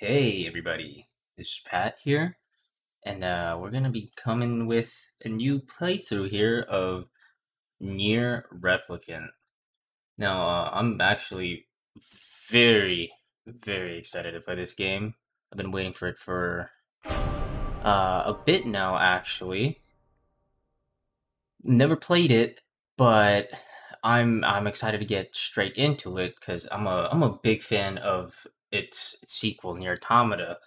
Hey everybody, it's Pat here, and we're gonna be coming with a new playthrough here of NieR Replicant. Now, I'm actually very, very excited to play this game. I've been waiting for it for a bit now, actually. Never played it, but I'm excited to get straight into it because I'm a big fan of its sequel, NieR:Automata.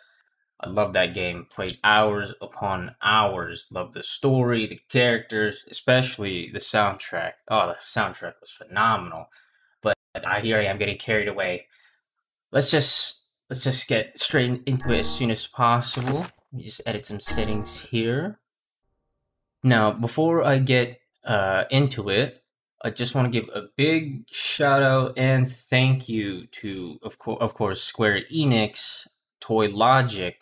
I love that game. Played hours upon hours. Loved the story, the characters, especially the soundtrack. Oh, the soundtrack was phenomenal. But here I am getting carried away. Let's just get straight into it as soon as possible. Let me just edit some settings here. Now, before I get into it, I just want to give a big shout out and thank you to, of course, Square Enix, Toylogic,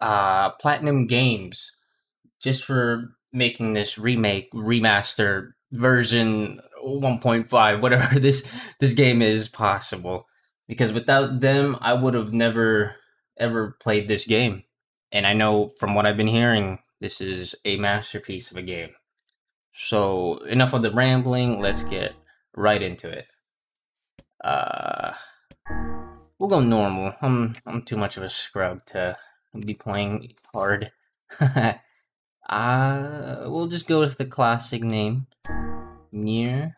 Platinum Games, just for making this remake, remaster, version 1.5, whatever this game is possible. Because without them, I would have never, ever played this game. And I know from what I've been hearing, this is a masterpiece of a game. So, enough of the rambling, let's get right into it. We'll go normal. I'm too much of a scrub to be playing hard. We'll just go with the classic name. NieR.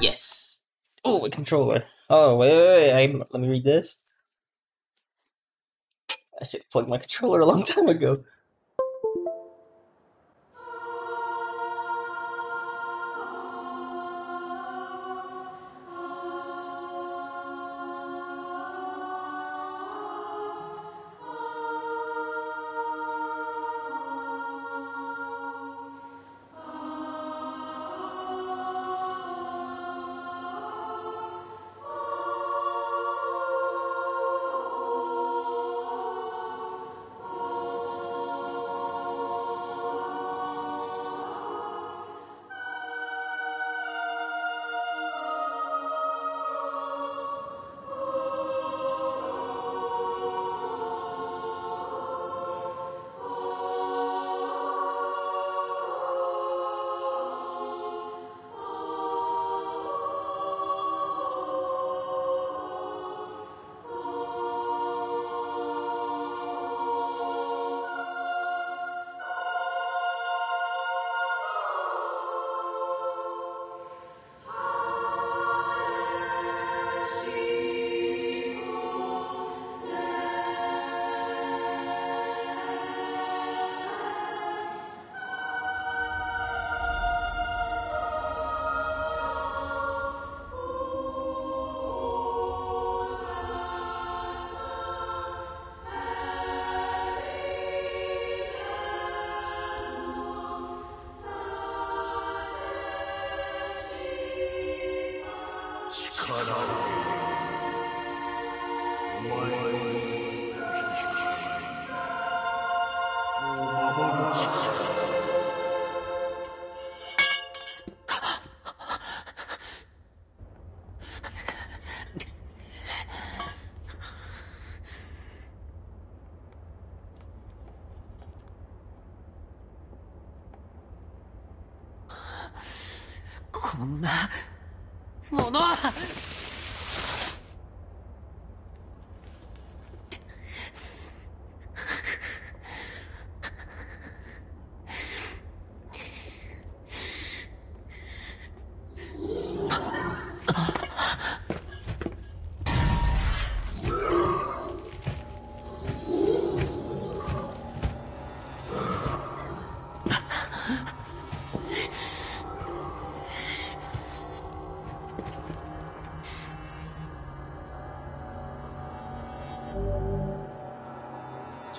Yes. Oh, a controller. Oh, wait, let me read this. I should have plugged my controller a long time ago.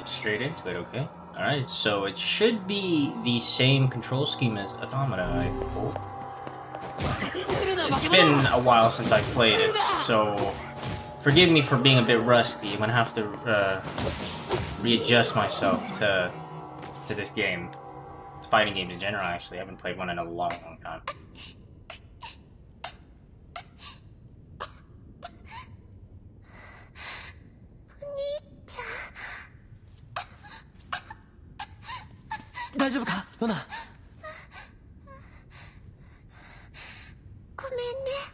Straight into it, okay. Alright, so it should be the same control scheme as Automata, I hope. It's been a while since I played it, so forgive me for being a bit rusty. I'm gonna have to readjust myself to this game. It's fighting games in general, actually. I haven't played one in a long time. 大丈夫か、ヨナ。ごめんね、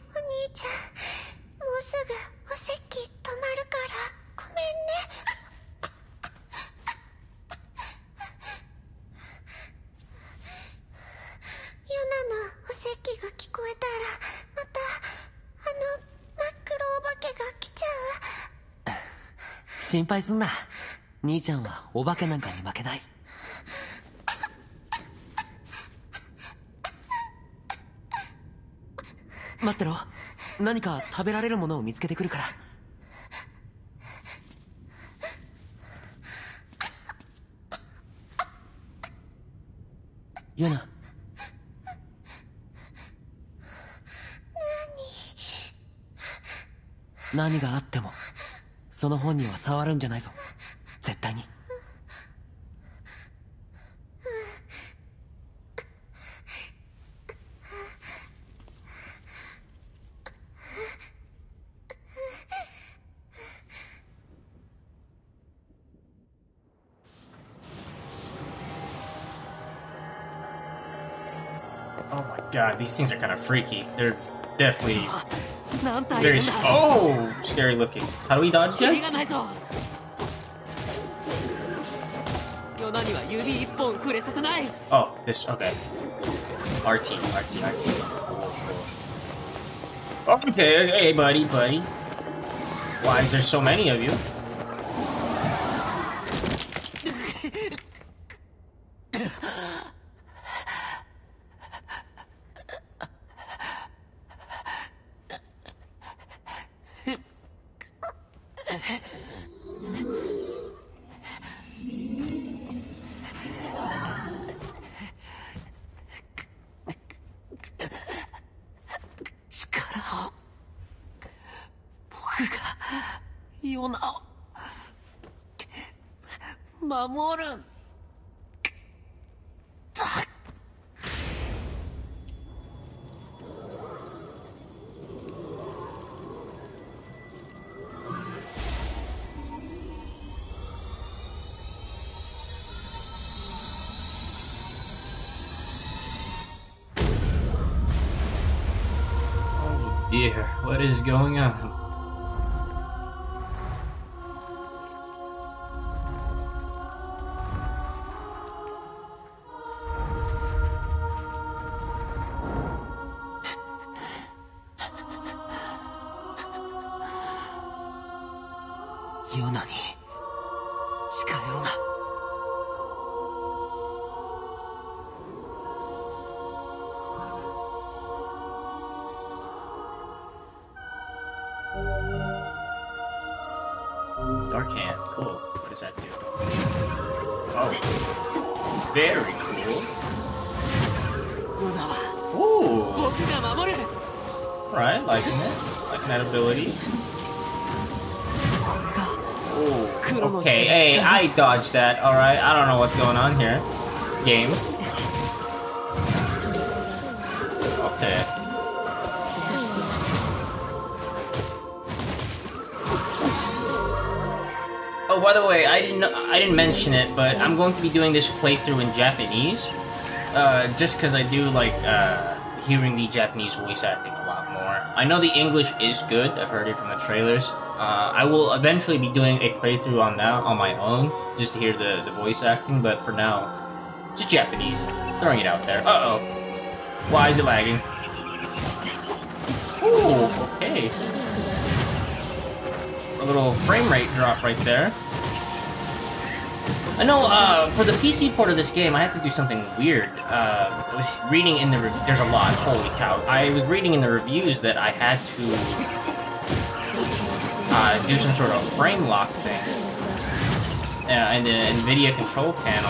お兄ちゃん。もうすぐお席止まるから、ごめんね。 心配すんな。兄ちゃんはお化けなんかに負けない。待ってろ。何か食べられるものを見つけてくるから。ヨナ。 何があっても その本人は触るんじゃないぞ。絶対に。Oh my god, these things are kind of freaky. They're definitely... Very oh, scary looking. How do we dodge again? Oh, this okay. RT. Okay, hey buddy. Why is there so many of you? Dear, what is going on? Dodge that. All right, I don't know what's going on here. Game. Okay. Oh, by the way, I didn't mention it, but I'm going to be doing this playthrough in Japanese, just because I do like hearing the Japanese voice acting a lot more. I know the English is good. I've heard it from the trailers. I will eventually be doing a playthrough on that on my own, just to hear the voice acting, but for now, just Japanese. Throwing it out there. Uh-oh. Why is it lagging? Ooh, okay. A little frame rate drop right there. I know, for the PC port of this game, I have to do something weird. I was reading in the reviews. There's a lot, holy cow. I was reading in the reviews that I had to... do some sort of frame lock thing in the NVIDIA control panel,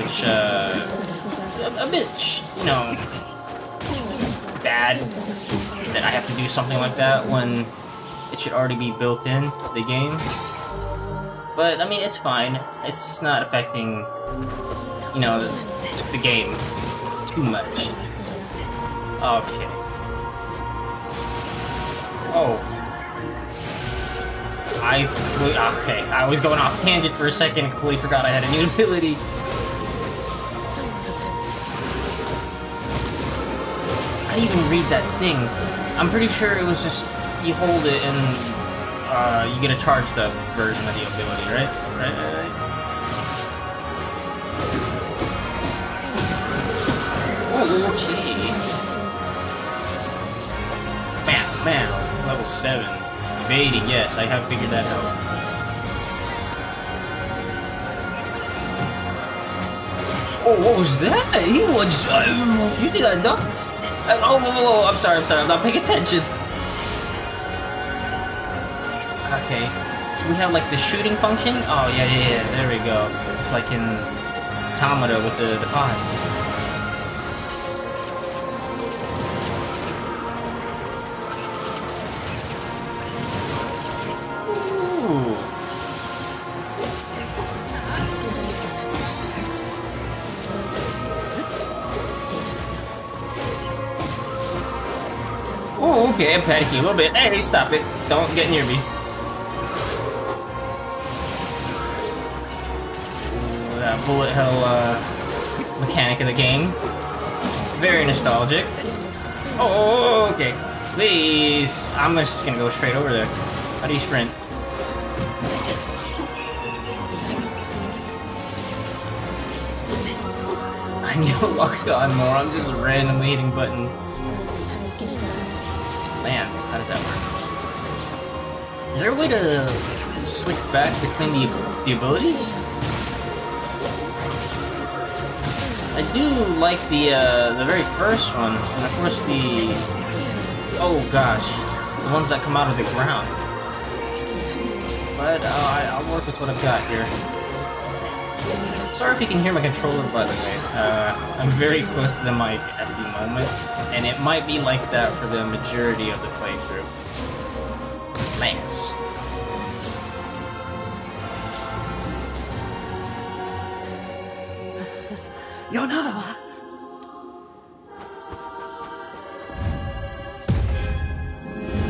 which a bit, you know, bad that I have to do something like that when it should already be built in to the game. But I mean, it's fine. It's just not affecting, you know, the game too much. Okay. Oh. Okay, I was going off-handed for a second and completely forgot I had a new ability. How do you even read that thing? I'm pretty sure it was just you hold it and you get a charged up version of the ability, right? Right. Oh, okay. Bam, bam. Level 7. Evading, yes, I have figured that out. Oh, what was that? He was. You think I ducked? Oh, whoa. I'm sorry. I'm not paying attention. Okay. We have like the shooting function. Oh, yeah. There we go. Just like in Automata with the pods. Okay, I'm panicking a little bit. Hey, stop it. Don't get near me. Ooh, that bullet hell mechanic of the game. Very nostalgic. Oh, okay. Please. I'm just gonna go straight over there. How do you sprint? I need to lock on more. I'm just randomly hitting buttons. Lance, how does that work? Is there a way to switch back between the abilities? I do like the very first one, and of course the... oh gosh, the ones that come out of the ground. But I'll work with what I've got here. Sorry if you can hear my controller, by the way. I'm very close to the mic at the moment, and it might be like that for the majority of the playthrough. Lance. Yonah!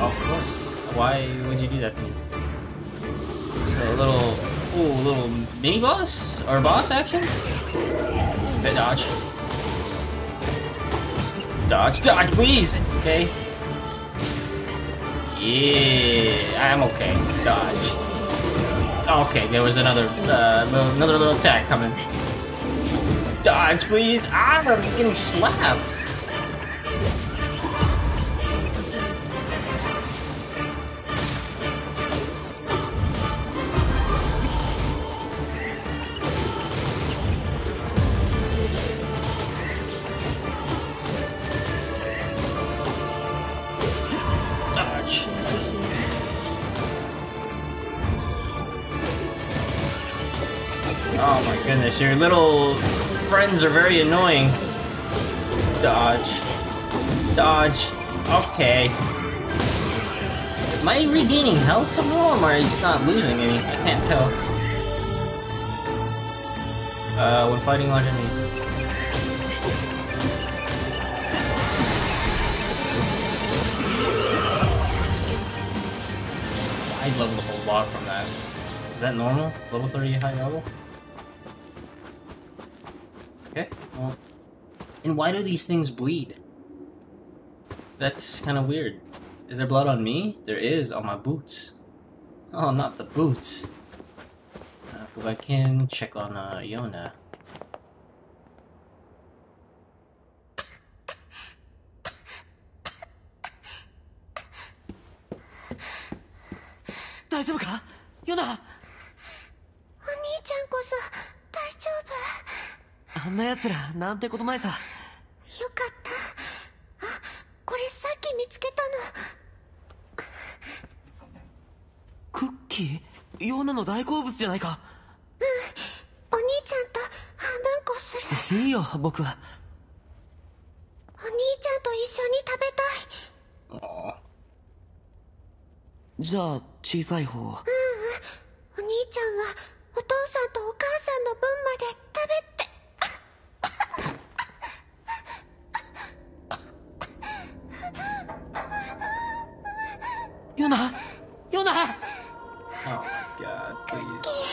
Of course. Why would you do that to me? So a little... ooh, little mini boss? Or boss action? They dodge. Dodge, please! Okay. Yeah, I'm okay. Dodge. Okay, there was another little attack coming. Dodge, please! Ah, I'm getting slapped! Oh my goodness, your little friends are very annoying. Dodge. Okay. Am I regaining health somehow, or am I just not losing any? I can't tell. When fighting large enemies. I leveled a whole lot from that. Is that normal? Is level 30 high level? Okay, well... and why do these things bleed? That's kind of weird. Is there blood on me? There is, on my boots. Oh, not the boots. Now let's go back in, check on Yonah. Yonah! Yonah! Oh my god, please.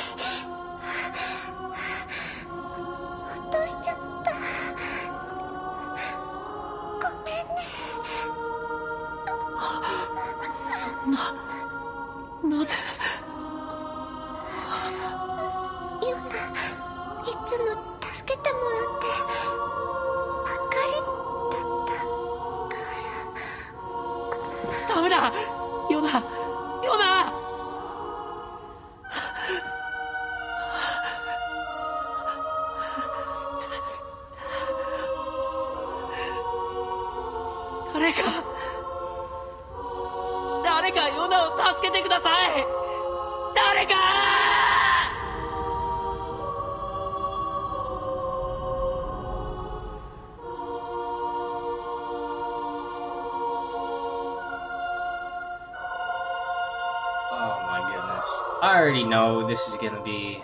This is gonna be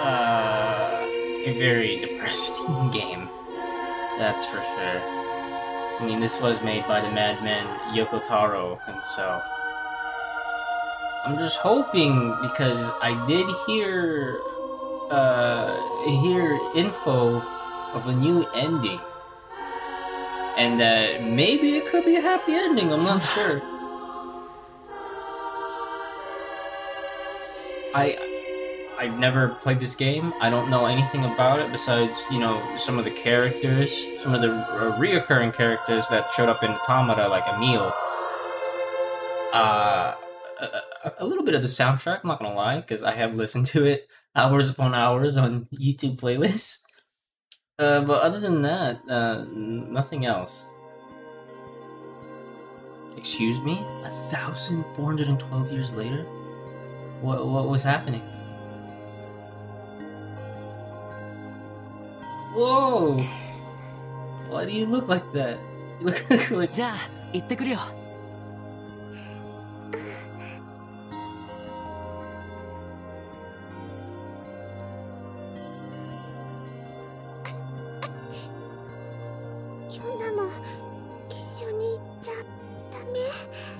a very depressing game. That's for sure. I mean, this was made by the madman Yoko Taro himself. I'm just hoping, because I did hear info of a new ending, and that maybe it could be a happy ending. I'm not sure. I've never played this game. I don't know anything about it besides, you know, some of the characters, some of the reoccurring characters that showed up in Automata, like Emil. A little bit of the soundtrack, I'm not gonna lie, because I have listened to it hours upon hours on YouTube playlists. But other than that, nothing else. Excuse me? 1,412 years later? What was happening? Whoa! Why do you look like that? You look like...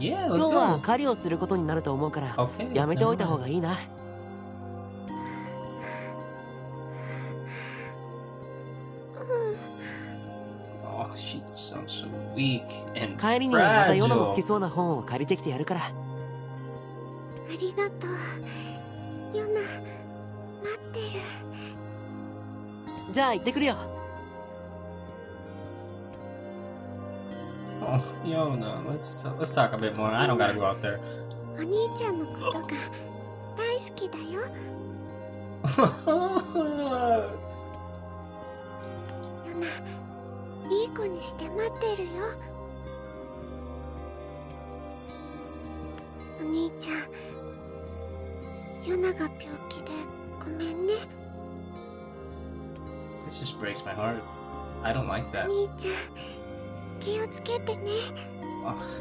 Yeah, let's go. Okay. Oh, she sounds so weak and fragile. Oh, Yona, let's talk a bit more. I don't gotta go out there. This just breaks my heart. I don't like that. Oh,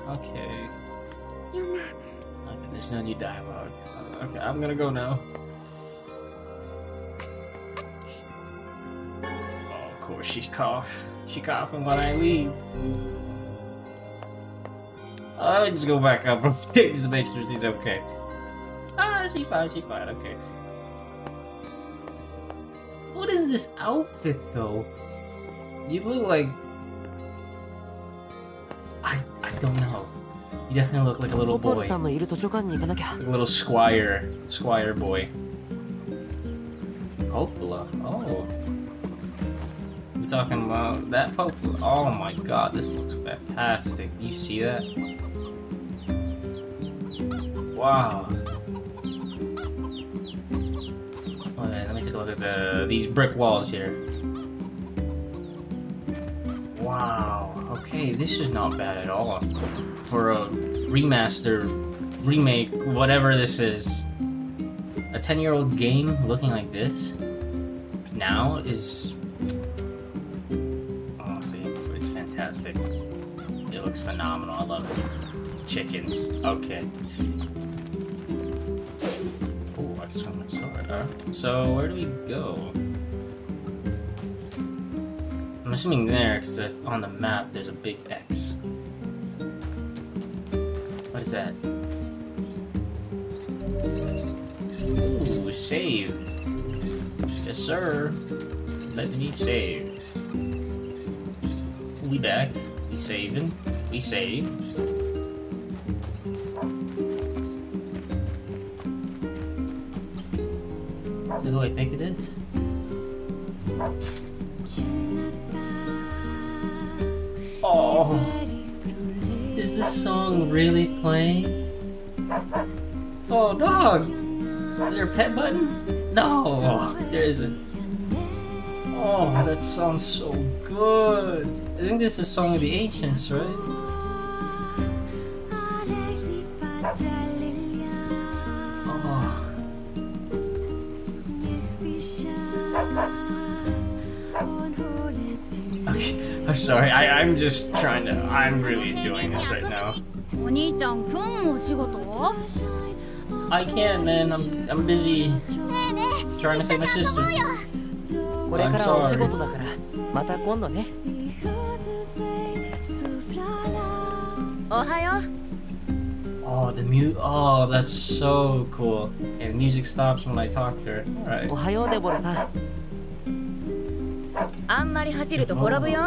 okay. Okay, there's no new dialogue. Okay, I'm gonna go now. Oh, of course she cough. She coughing when I leave. I'll just go back up just to make sure she's okay. Ah, she fine, she fine, okay. What is this outfit though? You look like... I don't know. You definitely look like a little boy. Like a little squire boy. Popola, oh. We're talking about that Popola. Oh my god, this looks fantastic. Do you see that? Wow. Alright, let me take a look at these brick walls here. Wow. Okay, this is not bad at all for a remaster, remake, whatever this is. A 10-year-old game looking like this now is honestly, it's fantastic. It looks phenomenal. I love it. Chickens. Okay. Oh, I can swing my sword. So where do we go? I'm assuming there, because on the map there's a big X. What is that? Ooh, save. Yes, sir. Let me save. We back. We saving. We save. Is it who I think it is? Oh, is this song really playing? Oh, dog! Is there a pet button? No, there isn't. Oh, that sounds so good. I think this is Song of the Ancients, right? Oh. Okay, I'm sorry. I'm just trying to. I'm really enjoying this right now. I can't, man. I'm busy trying to save my sister. I'm sorry. Oh, the mute. Oh, that's so cool. And music stops when I talk to her. Alright. Oh,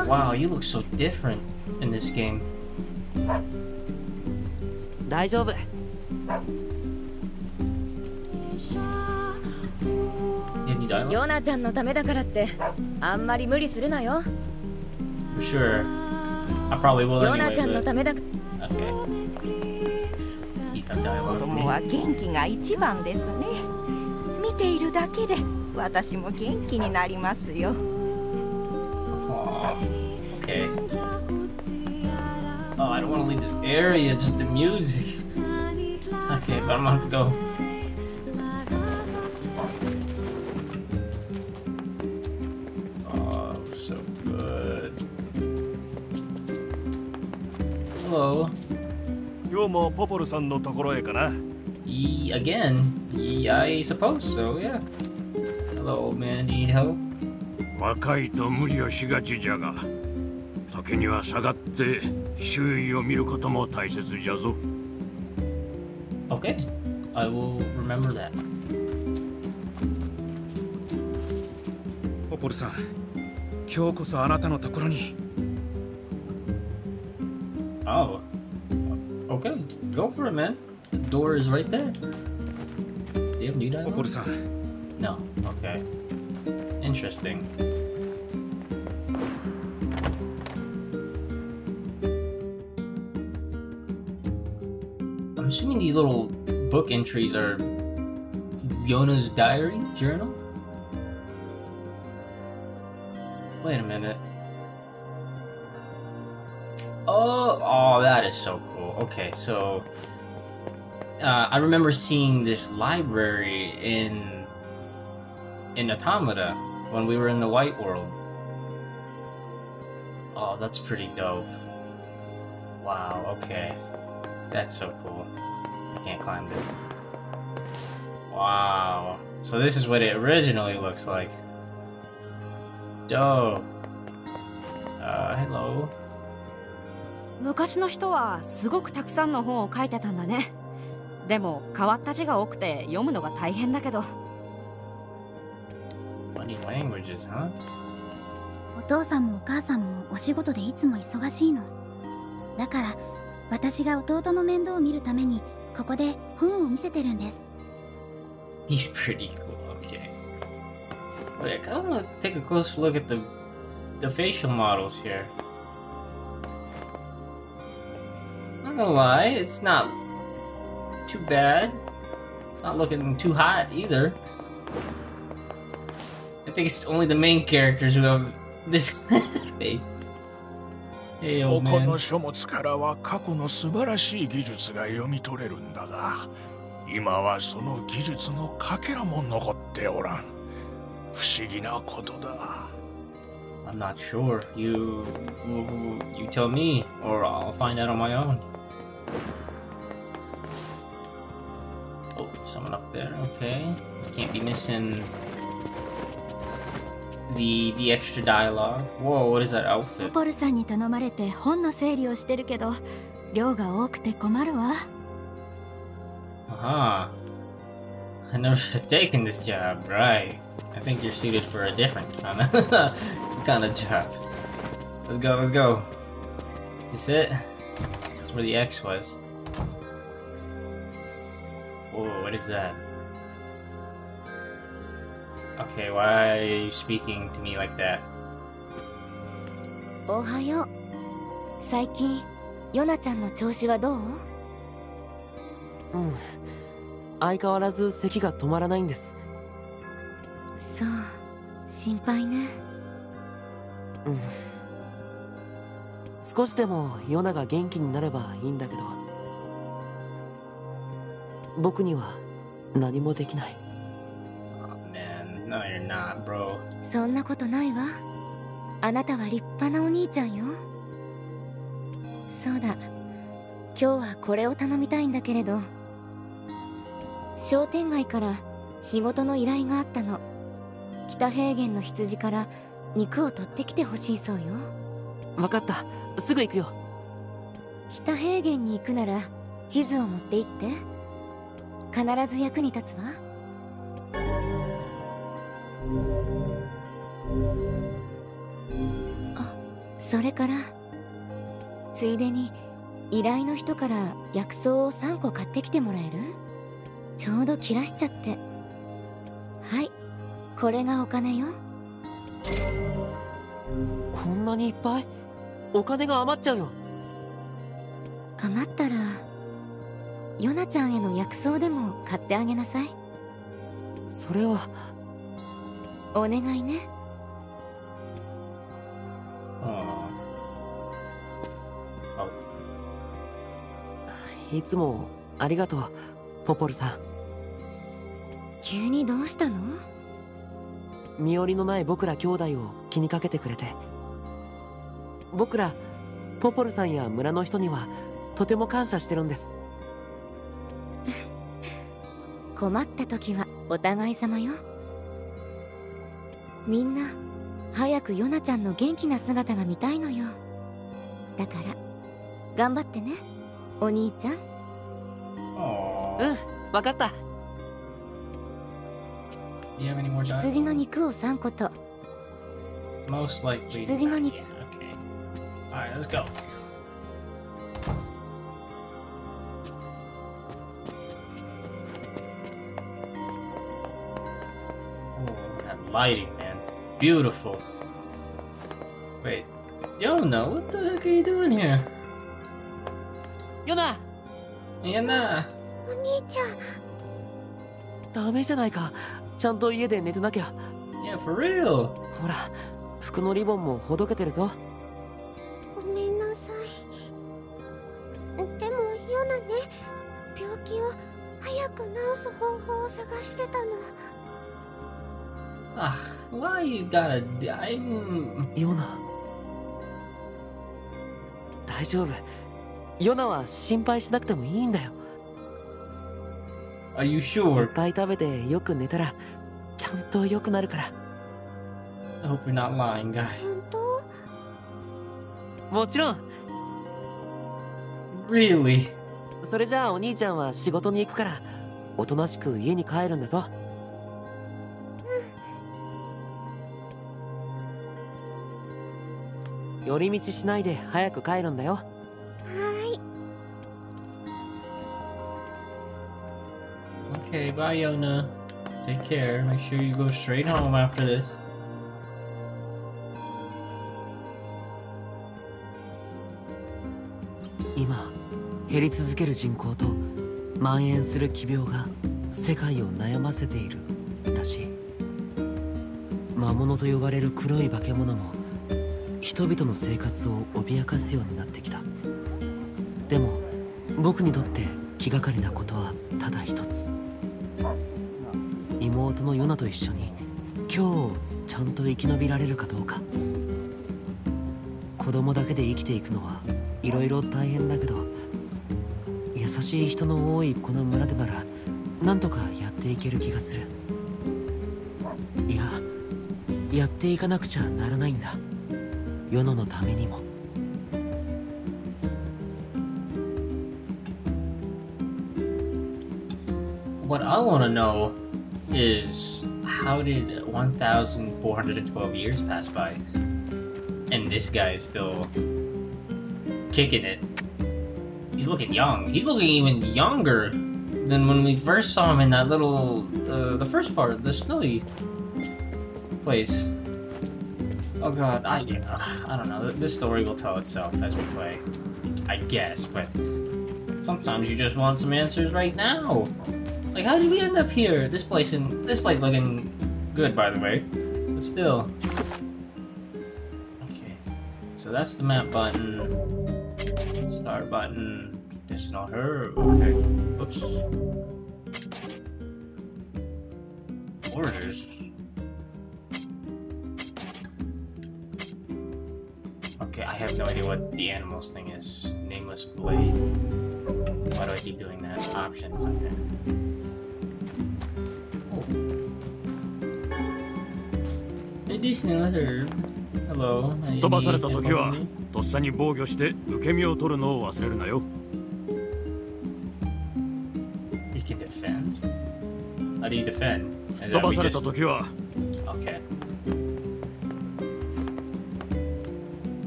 wow, you look so different in this game. For sure. I probably will anyway, but... Okay. Keep that dialogue with me. Aww. Okay. Oh, I don't want to leave this area, just the music. Okay, but I'm gonna have to go. Hello. Again? Yeah, I suppose so, yeah. Hello, man. Do you need help? Okay. I will remember that. Popola-san, today is your time. Oh, okay, go for it, man. The door is right there. Do you have new dialogue? No, okay. Interesting. I'm assuming these little book entries are Yonah's diary, journal? Wait a minute. Oh, that is so cool. Okay, so I remember seeing this library in Automata when we were in the White World. Oh, that's pretty dope. Wow. Okay, that's so cool. I can't climb this. Wow. So this is what it originally looks like. Dope. Hello. Funny languages, huh? He's pretty cool, okay. Wait, I wanna take a close look at the facial models here. I'm not gonna lie, it's not too bad. It's not looking too hot either. I think it's only the main characters who have this face. Hey, old man. I'm not sure. You tell me, or I'll find out on my own. Oh, someone up there, okay. Can't be missing the extra dialogue. Whoa, what is that outfit? Aha. I never should have taken this job, right. I think you're suited for a different kind of job. Let's go, let's go. Is it? That's where the X was. Whoa, what is that? Okay, why are you speaking to me like that? Ohayo. Saiki, Yona-chan's health is how? 相変わらず咳が止まらないんです。そう、心配ね。うん。少しでもヨナが元気になればいいんだけど。僕には何もできない。No, you're not, bro. そんなことないわ。あなたは立派なお兄ちゃんよ。そうだ。今日はこれを頼みたいんだけれど。 商店街から仕事の依頼があったの。北平原の羊から肉を取ってきてほしいそうよ。分かった。すぐ行くよ。北平原に行くなら地図を持って行って。必ず役に立つわ。あ、それからついでに依頼の人から薬草を3個買ってきてもらえる？ ちょうど切らしちゃって。はい、これがお金よ。こんなにいっぱい？お金が余っちゃうよ。余ったらヨナちゃんへの薬草でも買ってあげなさい。それはお願いね。いつもありがとう、ポポルさん。 急にどうしたの？身寄りのない僕ら兄弟を気にかけてくれて。僕らポポルさんや村の人にはとても感謝してるんです。困った時はお互い様よ。みんな早くヨナちゃんの元気な姿が見たいのよ。だから頑張ってね、お兄ちゃん。うん、分かった。 羊の肉を3個と。羊の肉。お兄ちゃん。ダメじゃないか。 ちゃんと家で寝てなきゃ。Yeah, for real. ほら、服のリボンもほどけてるぞ。ごめんなさい。でもヨナね、病気を早く治す方法を探してたの。あ、why you gotta die? ヨナ。大丈夫。ヨナは心配しなくてもいいんだよ。 Are you sure? いっぱい食べてよく寝たらちゃんと良くなるから。I hope you're not lying, guys. 本当？もちろん。Really? それじゃあお兄ちゃんは仕事に行くから、おとなしく家に帰るんだぞ。うん。寄り道しないで早く帰るんだよ。 Okay, bye Yona. Take care. Make sure you go straight home after this. Now, the increasing population and the spreading disease is affecting the world. The demon called the Black Dragon is threatening people's lives. But for me, there is only one thing. 妹のヨナと一緒に今日ちゃんと生き延びられるかどうか。子供だけで生きていくのはいろいろ大変だけど、優しい人の多いこの村でならなんとかやっていける気がする。いや、やっていかなくちゃならないんだ、ヨナのためにも。 What I want to know is how did 1,412 years pass by and this guy is still kicking it? He's looking young. He's looking even younger than when we first saw him in that little, the first part, the snowy place. Oh god, I don't know. This story will tell itself as we play, I guess, but sometimes you just want some answers right now. Like, how did we end up here? This place looking good, by the way, but still. Okay, so that's the map button, start button. That's not her. Okay. Oops. Orders. Okay, I have no idea what the animals thing is. Nameless blade. Why do I keep doing that? Options. Okay. Oh. A decent letter. Hello. You can defend? How do you defend? Just... Okay.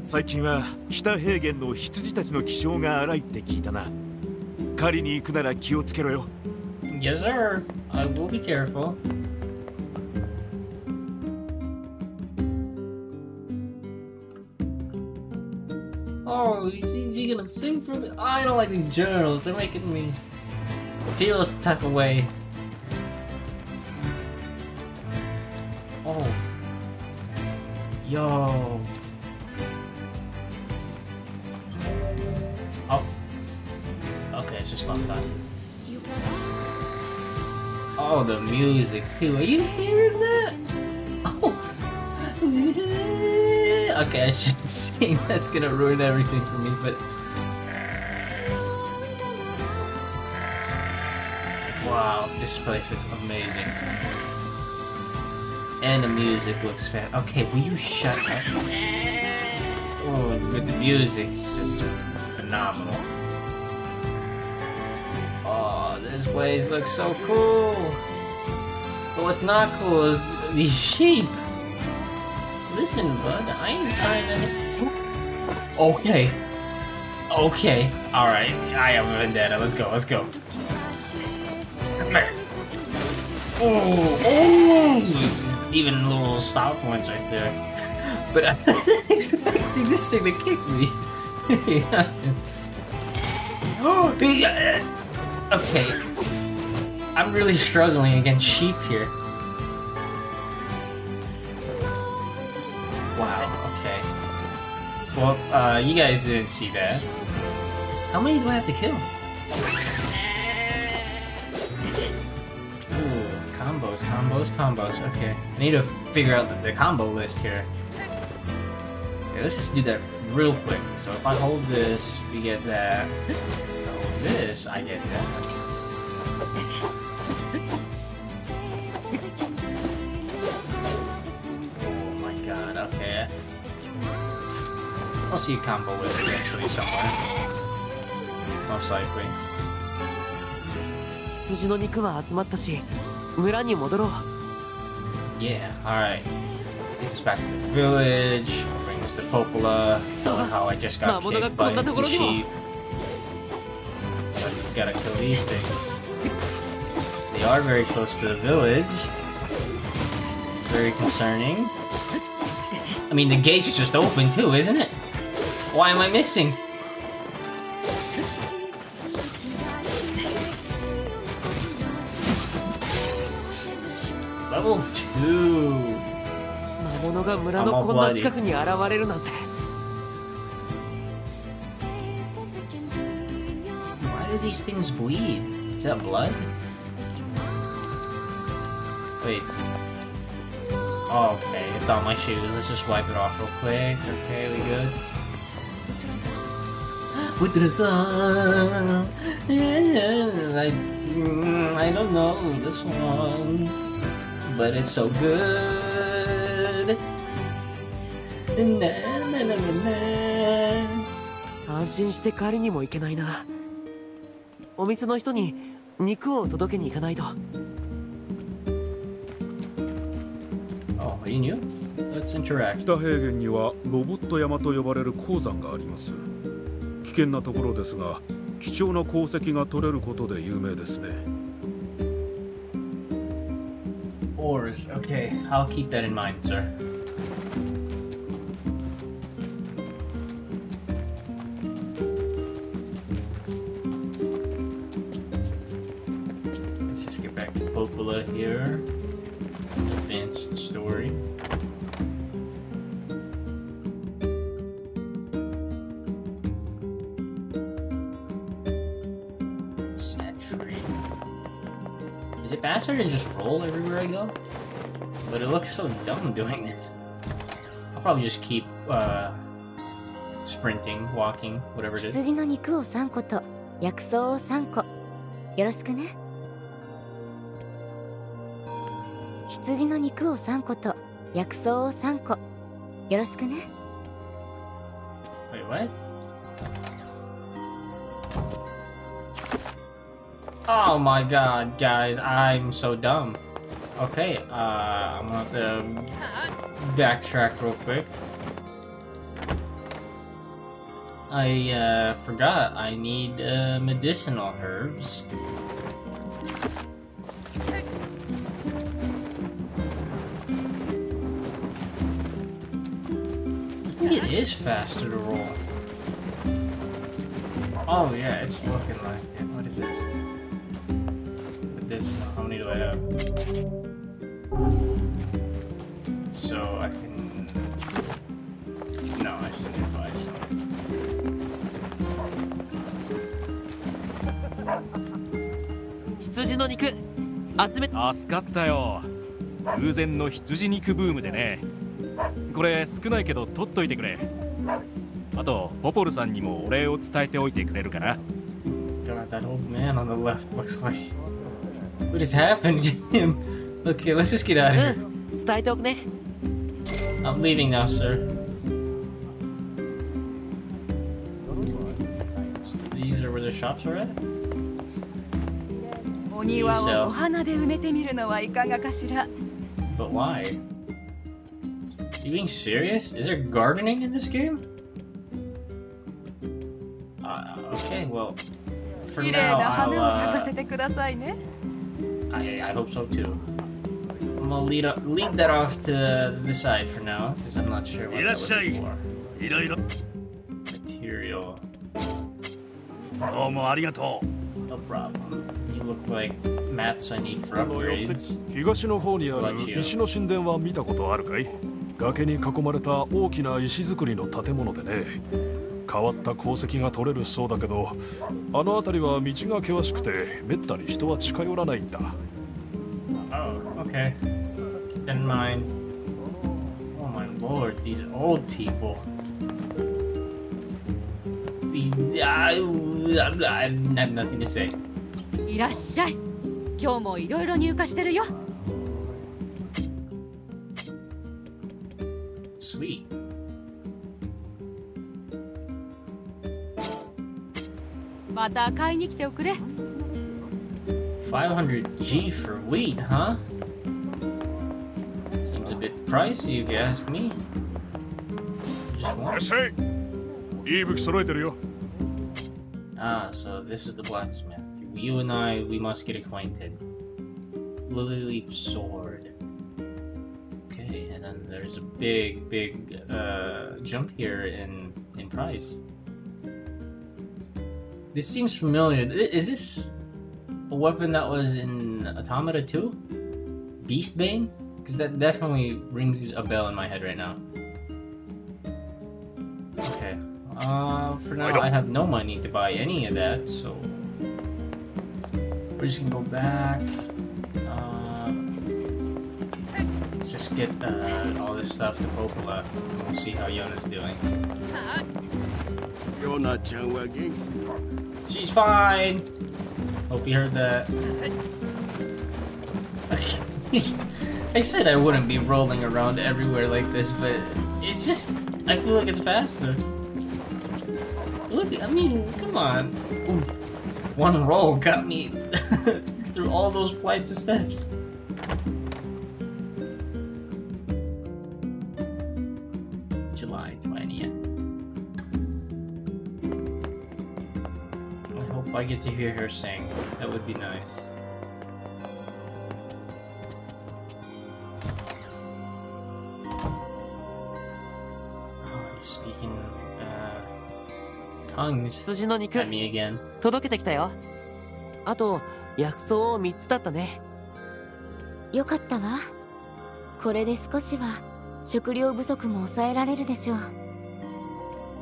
最近は北平原の羊たちの気性が荒いって聞いたな。狩りに行くなら気をつけろよ。Yes sir. I will be careful. Oh, you gonna sing for me? I don't like these journals. They're making me feel this type of way. Oh. Yo. Oh, the music too. Are you hearing that? Oh. Okay, I shouldn't sing. That's gonna ruin everything for me, but. Wow, this place is amazing. And the music looks fat. Okay, will you shut up? Oh, with the music, this is phenomenal. This place looks so cool. But what's not cool is these sheep. Listen, bud, I ain't trying to. Okay. Okay. All right. I have a vendetta. Let's go. Let's go. Come here. Oh, oh! Even little style points right there. But I wasn't expecting this thing to kick me. Oh! Yeah. Okay, I'm really struggling against sheep here. Wow, okay. Well, you guys didn't see that. How many do I have to kill? Ooh, combos, combos, combos. Okay, I need to figure out the combo list here. Okay, let's just do that real quick. So if I hold this, we get that. This, I get that. Oh my god, okay. I'll see a combo list eventually somewhere. Most likely. Yeah, alright. Take us back to the village. Bring us to Popola. Tell how I just got kicked by the sheep. Gotta kill these things. They are very close to the village. Very concerning. I mean, the gate's just open too, isn't it? Why am I missing? Level 2. I'm all bloody. These things bleed. Is that blood? Wait. Oh, okay, it's on my shoes. Let's just wipe it off real quick. Okay, we good? I don't know this one, but it's so good. Oh, are you new? Let's interact. 北平原にはロボット山と呼ばれる鉱山があります。危険なところですが、貴重な鉱石が取れることで有名ですね。Ores. Okay, I'll keep that in mind, sir. Let's just get back to Popola here. Advanced story. Faster to just roll everywhere I go, but it looks so dumb doing this. I'll probably just keep sprinting, walking, whatever it is. 羊の肉を3個と薬草を3個。よろしくね。羊の肉を3個と薬草を3個。よろしくね。Wait, what? Oh my god, guys, I'm so dumb. Okay, I'm gonna have to backtrack real quick. I forgot I need medicinal herbs. It is faster to roll. Oh yeah, it's looking like it. What is this? How many do I have? So I can... No, I still need to buy some. 羊の肉集め助かったよ。偶然の羊肉ブームでね。これ少ないけど取っといてくれ。あとポポルさんにもお礼を伝えておいてくれるかな。God, that old man on the left looks like. What has happened to him? Okay, let's just get out of here. I'm leaving now, sir. So these are where the shops are at? But why? Are you being serious? Is there gardening in this game? Okay, well, for now, I'll, I hope so too. I'm gonna lead that off to the side for now, because I'm not sure what that was for. Material. No problem. You look like mats I need for upgrades. What you? 変わった鉱石が取れるそうだけど、あの辺りは道が険しくて、めったに人は近寄らないんだ。Oh, okay. Keep in mind. Oh my lord, these old people. These, I have nothing to say. いらっしゃい。今日もいろいろ入荷してるよ。Sweet. $500G for wheat, huh? Seems a bit pricey, if you ask me. Just one. Ah, so this is the blacksmith. You and I, we must get acquainted. Lily leaf sword. Okay, and then there's a big, big jump here in price. This seems familiar. Is this a weapon that was in Automata 2? Beastbane? Because that definitely rings a bell in my head right now. Okay. For now, I have no money to buy any of that, so... We're just gonna go back. Let's just get all this stuff to Popola. We'll see how Yonah's doing. Yonah-chan wa genki. She's fine. Hope you heard that. I said I wouldn't be rolling around everywhere like this, but it's just, I feel like it's faster. Look, I mean, come on. Oof. One roll got me through all those flights of steps. July 20th. Well, I get to hear her sing. That would be nice. Oh, you're speaking tongues at me again. 届けてきたよ。あと薬草を3つだったね。よかったわ。これで少しは食料不足も抑えられるでしょう。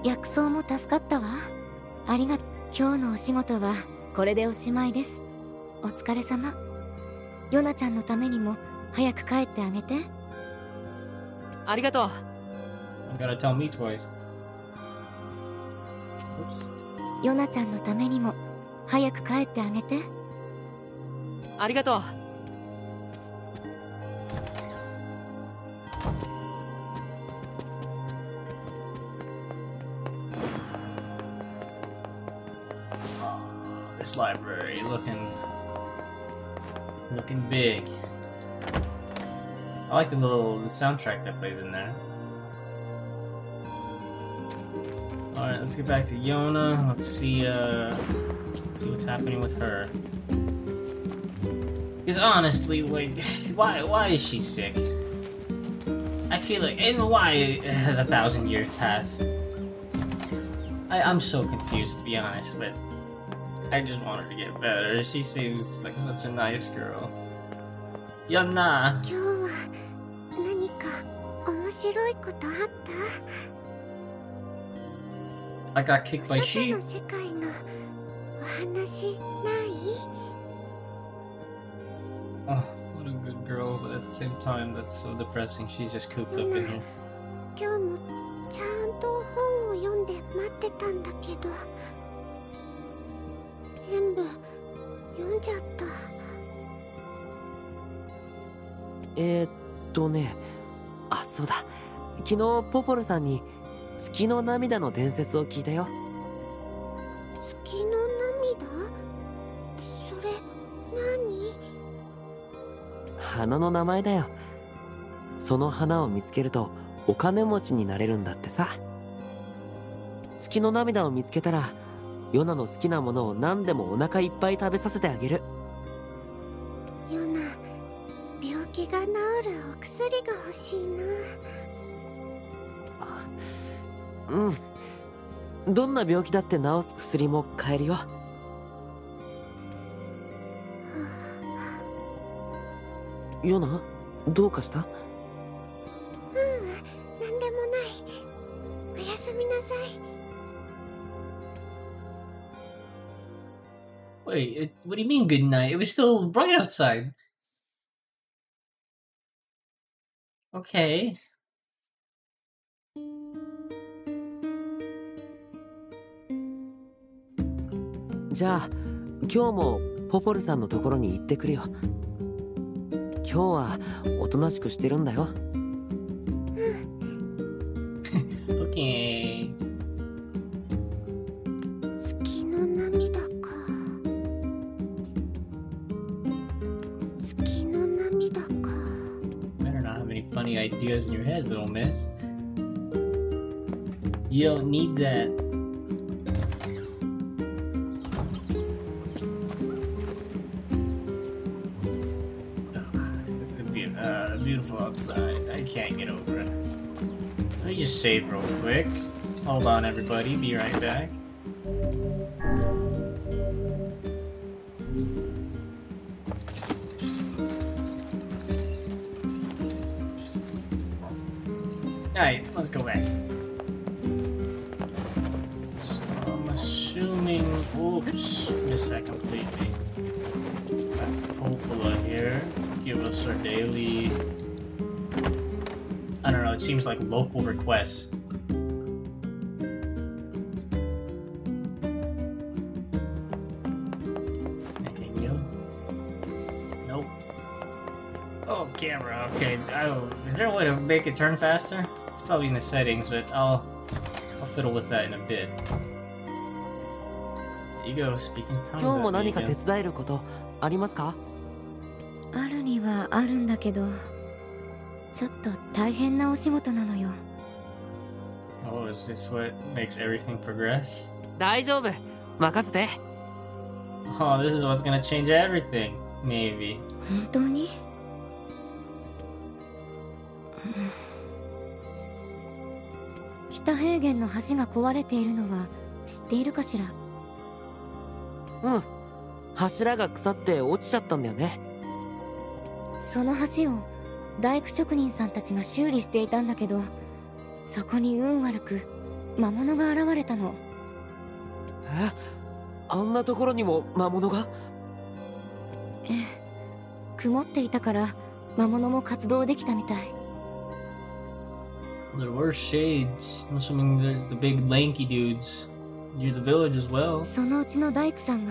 薬草も助かったわ。ありがとう。今日のお仕事はこれでおしまいです。お疲れ様。ヨナちゃんのためにも早く帰ってあげて。ありがとう。ヨナちゃんのためにも早く帰ってあげて。ありがとう。This library looking big. I like the little soundtrack that plays in there. All right, let's get back to Yonah. Let's see what's happening with her. Because honestly, like, why is she sick? I feel like, and why has 1,000 years passed? I'm so confused, to be honest, but. I just want her to get better. She seems like such a nice girl. Yonah! I got kicked by sheep. Oh, what a good girl, but at the same time, that's so depressing. She's just cooped up in here.あ、そうだ。昨日ポポルさんに月の涙の伝説を聞いたよ。月の涙？それ何？花の名前だよ。その花を見つけるとお金持ちになれるんだってさ。月の涙を見つけたらヨナの好きなものを何でもお腹いっぱい食べさせてあげる。ヨナ、病気が治るお薬が欲しいな。あ、うん。どんな病気だって治す薬も買えるよ。ヨナ、どうかした？うん、なんでもない。おやすみなさい。Wait, what do you mean good night? It was still bright outside. Okay. Ja, kyou mo Popol-san no tokoro ni itte kuru yo. Kyou wa otonashiku shiteru n da yo. Okay. ideas in your head, little miss. You don't need that. Beautiful outside. I can't get over it. Let me just save real quick. Hold on, everybody. Be right back. Alright, let's go back. So I'm assuming... Oops, missed that completely. Back to Popola here. Give us our daily... I don't know, it seems like local requests. Anything new? Nope. Oh, camera, okay. Is there a way to make it turn faster? Probably in the settings, but I'll fiddle with that in a bit. There you go, speaking tongues at me again. 今日も何か手伝えることありますか？あるにはあるんだけど、ちょっと大変なお仕事なのよ。Oh, is this what makes everything progress? 大丈夫、任せて。Oh, this is what's gonna change everything, maybe. Really? There were shades. I'm assuming there's the big lanky dudes near the village as well. Really? Why are you telling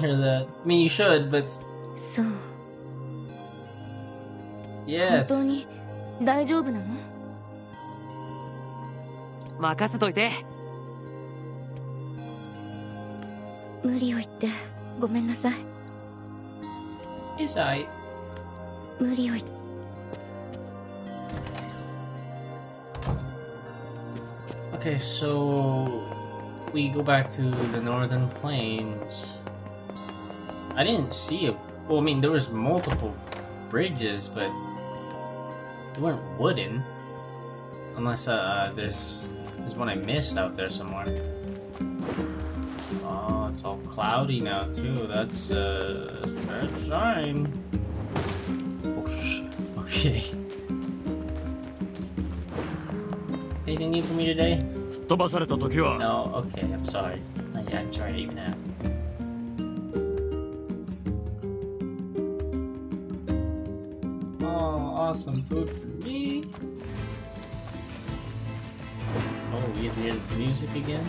her that? I mean, you should, but... Yes. It's alright. Okay, so we go back to the northern plains. I didn't see a... Well, I mean, there was multiple bridges, but they weren't wooden. Unless there's one I missed out there somewhere. Oh, it's all cloudy now too. That's a bad sign. Okay. Anything new for me today? No, okay, I'm sorry. I'm sorry to even ask. Oh, awesome food for me. Oh, we have to hear this music again.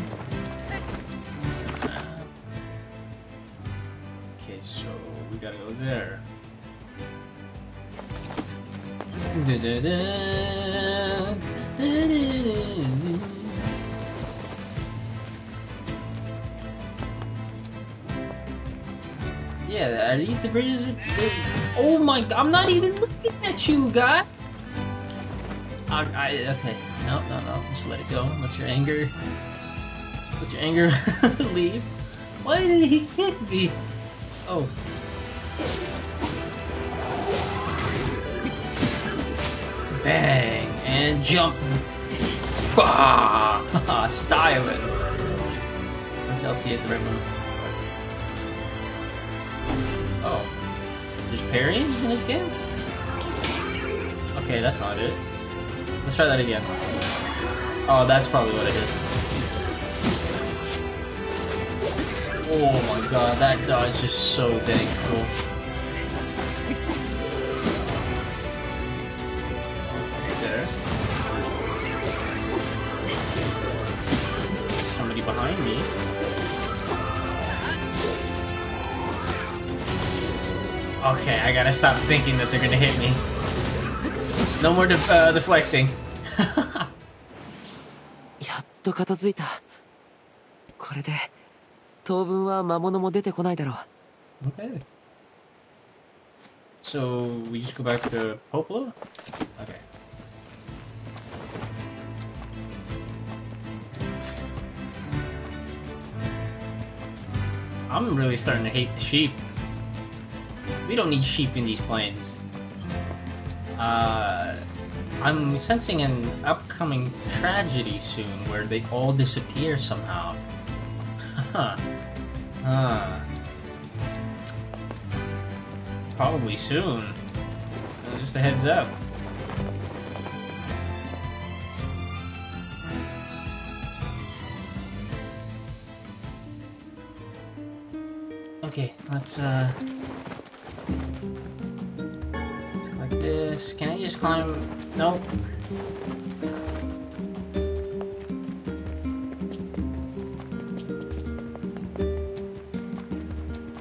Okay, so we gotta go there. Yeah, at least the bridges are... Oh my god, I'm not even looking at you, guy! Okay, no, just let it go. Let your anger leave. Why did he kick me? Oh. Bang! And jump! Bah! Haha, styling! Press LT is the right move. Oh. There's parrying in this game? Okay, that's not it. Let's try that again. Oh, that's probably what it is. Oh my god, that dodge is just so dang cool. Okay, I gotta stop thinking that they're gonna hit me. No more deflecting. Okay. So, we just go back to Popola? Okay. I'm really starting to hate the sheep. We don't need sheep in these plains. I'm sensing an upcoming tragedy soon where they all disappear somehow. Probably soon. Just a heads up. Okay, let's collect this. Can I just climb? Nope.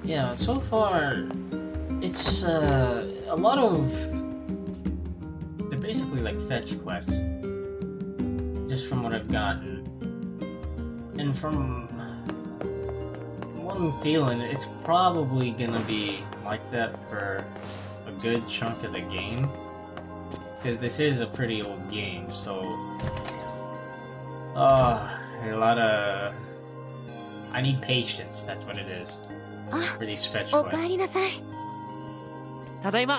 Yeah, so far, it's a lot of... They're basically like fetch quests, just from what I've gotten. And from what I'm feeling, it's probably gonna be like that for a good chunk of the game. Because this is a pretty old game, so... a lot of... I need patience, that's what it is. For these fetch quests. ただいま。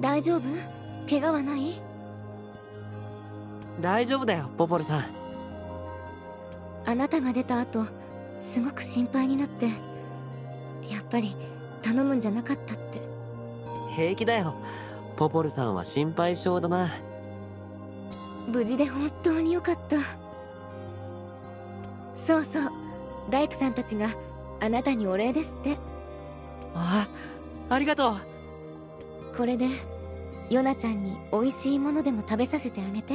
大丈夫？怪我はない？大丈夫だよ、ポポルさん。あなたが出た後、すごく心配になって、やっぱり頼むんじゃなかったって。平気だよ。ポポルさんは心配性だな。無事で本当に良かった。そうそう、大工さんたちがあなたにお礼ですって。 あ、ありがとう。これでヨナちゃんに美味しいものでも食べさせてあげて。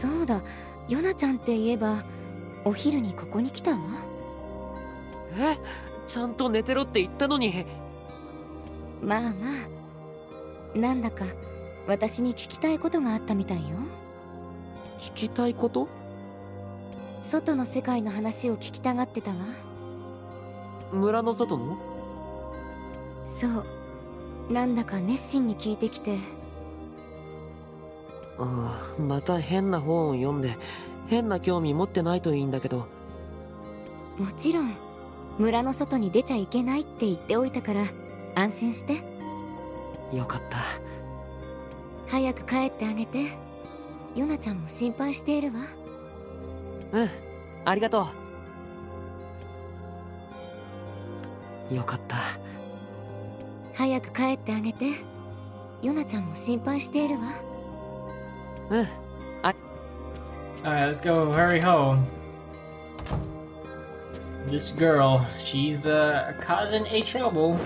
そうだ、ヨナちゃんって言えばお昼にここに来たわ。え、ちゃんと寝てろって言ったのに。まあまあ、なんだか私に聞きたいことがあったみたいよ。聞きたいこと？外の世界の話を聞きたがってたわ。 村の外の？そう、なんだか熱心に聞いてきて。ああ、また変な本を読んで変な興味持ってないといいんだけど。もちろん村の外に出ちゃいけないって言っておいたから安心して。よかった。早く帰ってあげて。ヨナちゃんも心配しているわ。うん、ありがとう。 よかった。早く帰ってあげて。ヨナちゃんも心配しているわ。うん。あ。Alright, let's go hurry home. This girl, she's causing a trouble.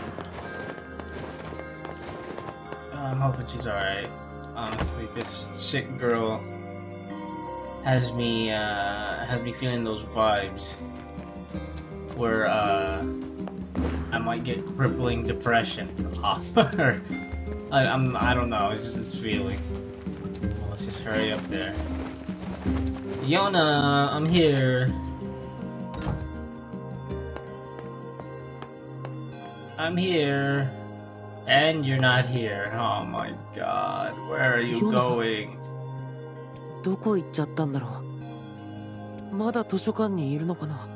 I'm hoping she's alright. Honestly, this sick girl has me feeling those vibes where I might get crippling depression off her. I don't know, it's just this feeling. Well, let's just hurry up there. Yonah, I'm here. I'm here. And you're not here. Oh my god, where are you going? どこ行っちゃったんだろう。まだ図書館にいるのかな。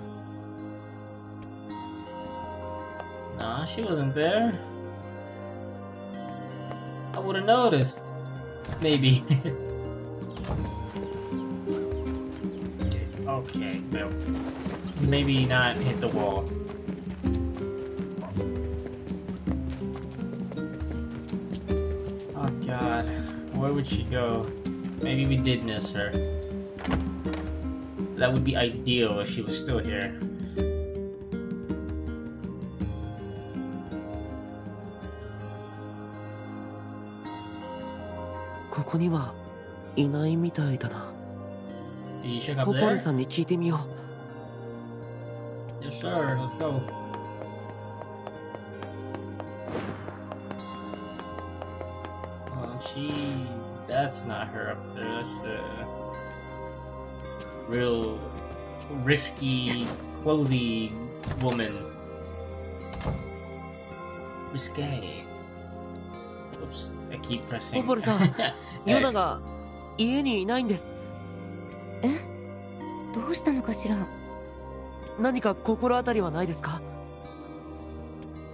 Nah, she wasn't there. I would have noticed. Maybe. Okay, well, maybe not hit the wall. Oh god, where would she go? Maybe we did miss her. That would be ideal if she was still here. You should have there. Yes, sir. Let's go. That's not her up there. That's the real risky, clothy woman. Risque. Oops, I keep pressing. ヨナが家にいないんです。え？どうしたのかしら。何か心当たりはないですか？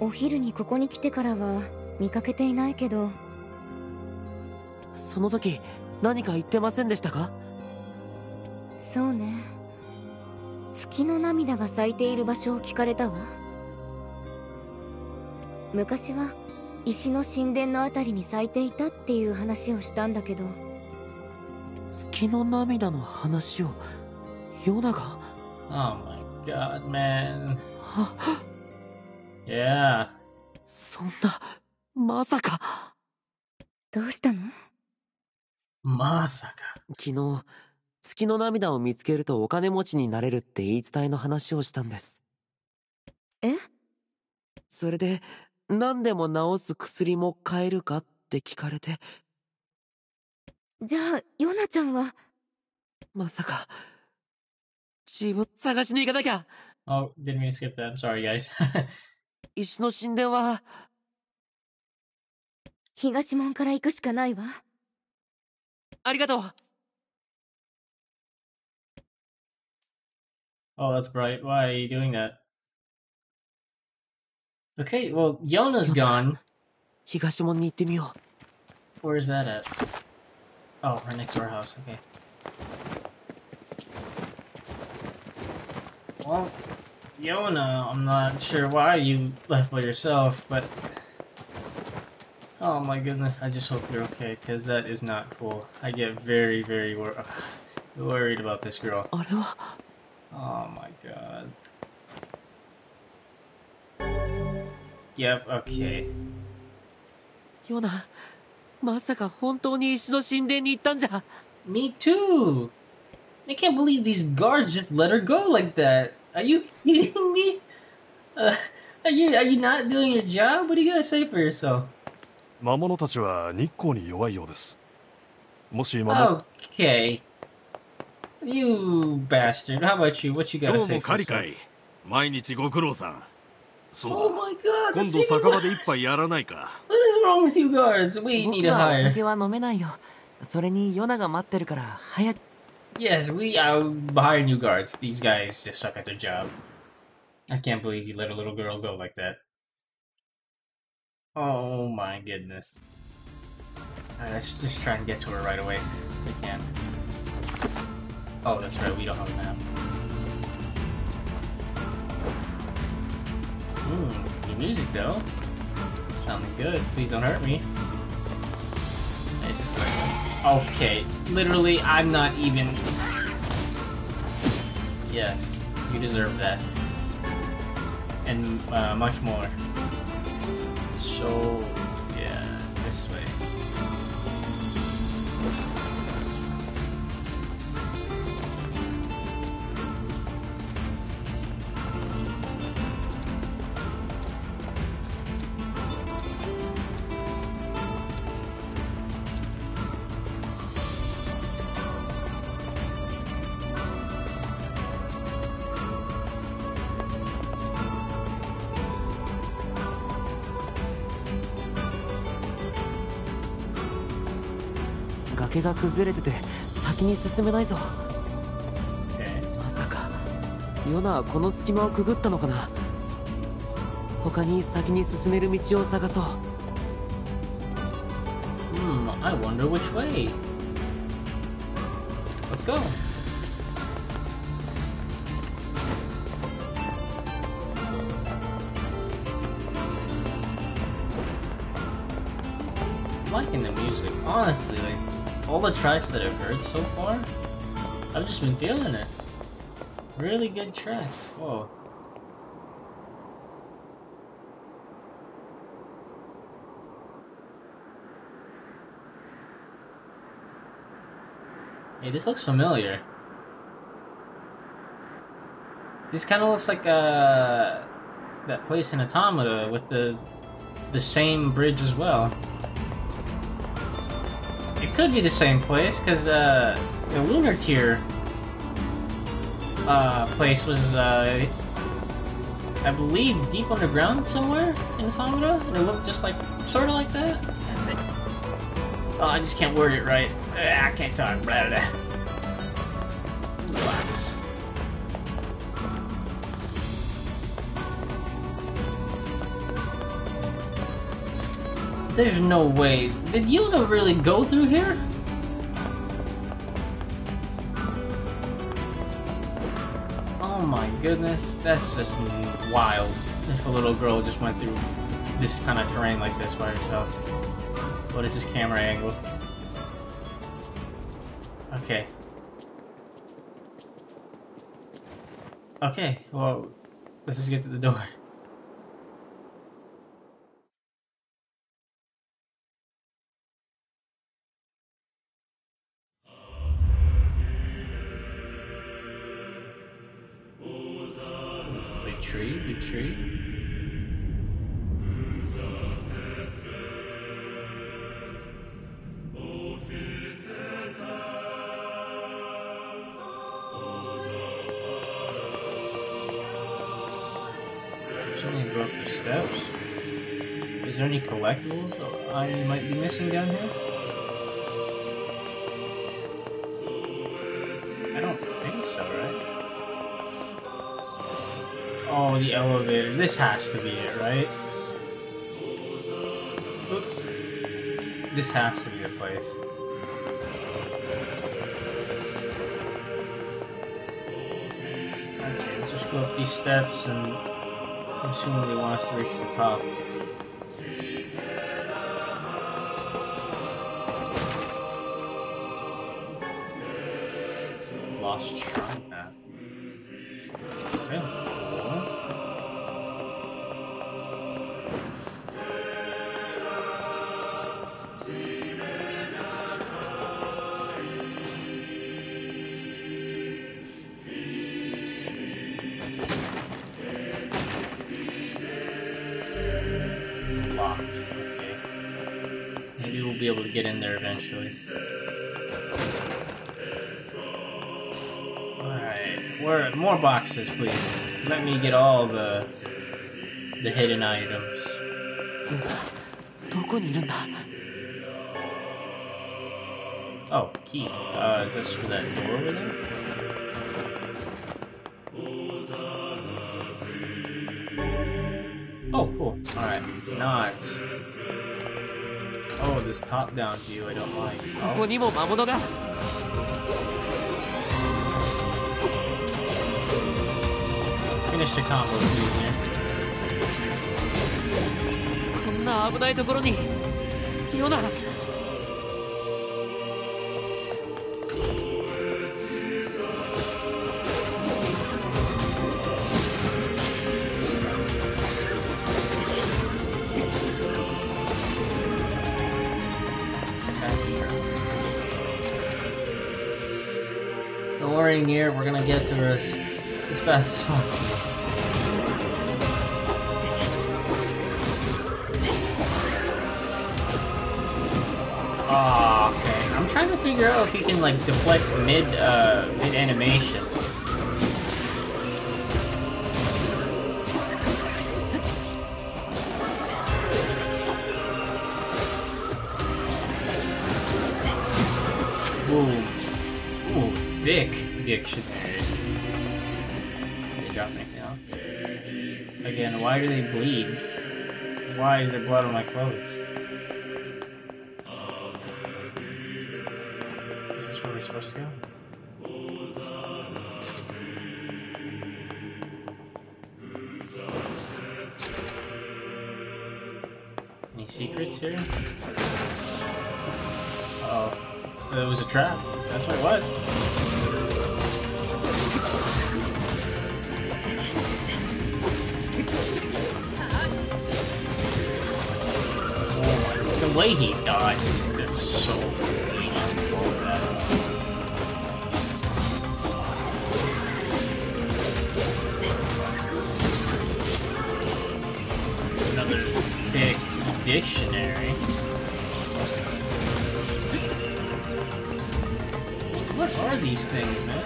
お昼にここに来てからは見かけていないけど。その時何か言ってませんでしたか？そうね。月の涙が咲いている場所を聞かれたわ。昔は 石の神殿のあたりに咲いていたっていう話をしたんだけど。月の涙の話をヨナが。Oh my god, man. Yeah. そんな、まさか。どうしたの？まさか。昨日、月の涙を見つけるとお金持ちになれるって言い伝えの話をしたんです。え？それで何でも治す薬も買えるかって聞かれて。じゃあヨナちゃんはまさか自分探しに行かなきゃ。Oh, didn't mean to skip that. I'm sorry, guys. 石の神殿は東門から行くしかないわ。ありがとう。Oh, that's bright. Why are you doing that? Okay, well, Yonah's gone. Where is that at? Oh, right next to our house. Okay. Well, Yonah, I'm not sure why you left by yourself, but... Oh my goodness, I just hope you're okay, because that is not cool. I get very, very worried about this girl. Oh my god. Yep, okay. Yonah, まさか本当に石の神殿に行ったんじゃ? Me too! I can't believe these guards just let her go like that! Are you kidding me? Are you not doing your job? What do you gotta say for yourself? 魔物たちは日光に弱いようです。もし魔物... Okay. You bastard. How about you? What you gotta say for yourself? 毎日ご苦労さん。Oh my god, that's even worse! What is wrong with you guards? We need a hire. Yes, we are hiring new guards. These guys just suck at their job. I can't believe you let a little girl go like that. Oh my goodness. Alright, let's just try and get to her right away. If we can. Oh, that's right, we don't have a map. Ooh, new music though. Sounding good. Please don't hurt me. It's just like, okay. Literally, I'm not even. Yes, you deserve that, and much more. So yeah, this way. Okay. Hmm, I wonder which way. Let's go. I'm liking the music, honestly, like all the tracks that I've heard so far, I've just been feeling it. Really good tracks. Whoa. Hey, this looks familiar. This kind of looks like that place in Automata with the same bridge as well. It could be the same place, because the Lunar Tier place was, I believe, deep underground somewhere in Automata, and it looked just like, sort of like that. Oh, I just can't word it right. I can't talk. Blah, blah, blah. Relax. There's no way. Did Yona really go through here? Oh my goodness, that's just wild. If a little girl just went through this kind of terrain like this by herself. What is this camera angle? Okay. Okay, well, let's just get to the door. tree, big tree. Certainly go up the steps. Is there any collectibles I might be missing down here? I don't think so, right? Oh, the elevator. This has to be it, right? Oops. This has to be the place. Okay, let's just go up these steps and I'm assuming they want us to reach the top. Lost shrine map. Okay. Okay. Maybe we'll be able to get in there eventually. Alright, more boxes, please. Let me get all the hidden items. Oh, key. Is this for that door over there? Oh, cool. Alright, nice. Oh, this top-down view I don't like. Oh. Finish the combo with me here. We're gonna get to her as fast as possible. Ah, okay. I'm trying to figure out if you can like deflect mid animation. Dictionary. They dropped me now. Again, why do they bleed? Why is there blood on my clothes? Is this where we're supposed to go? Any secrets here? Oh, it was a trap. That's what it was. The way he dies, that's so weird. Another thick dictionary. What are these things, man?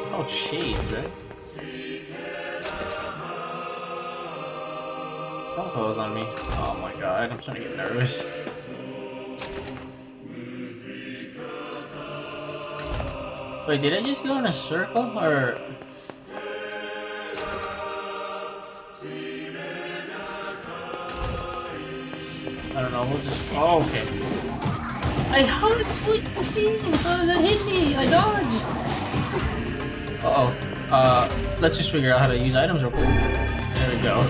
They're called shades, right? Don't close on me. Oh my god, I'm starting to get nervous. Wait, did I just go in a circle, or...? I don't know, we'll just... Oh, okay. How did that hit me? I dodged! Uh-oh. Let's just figure out how to use items real quick. There we go.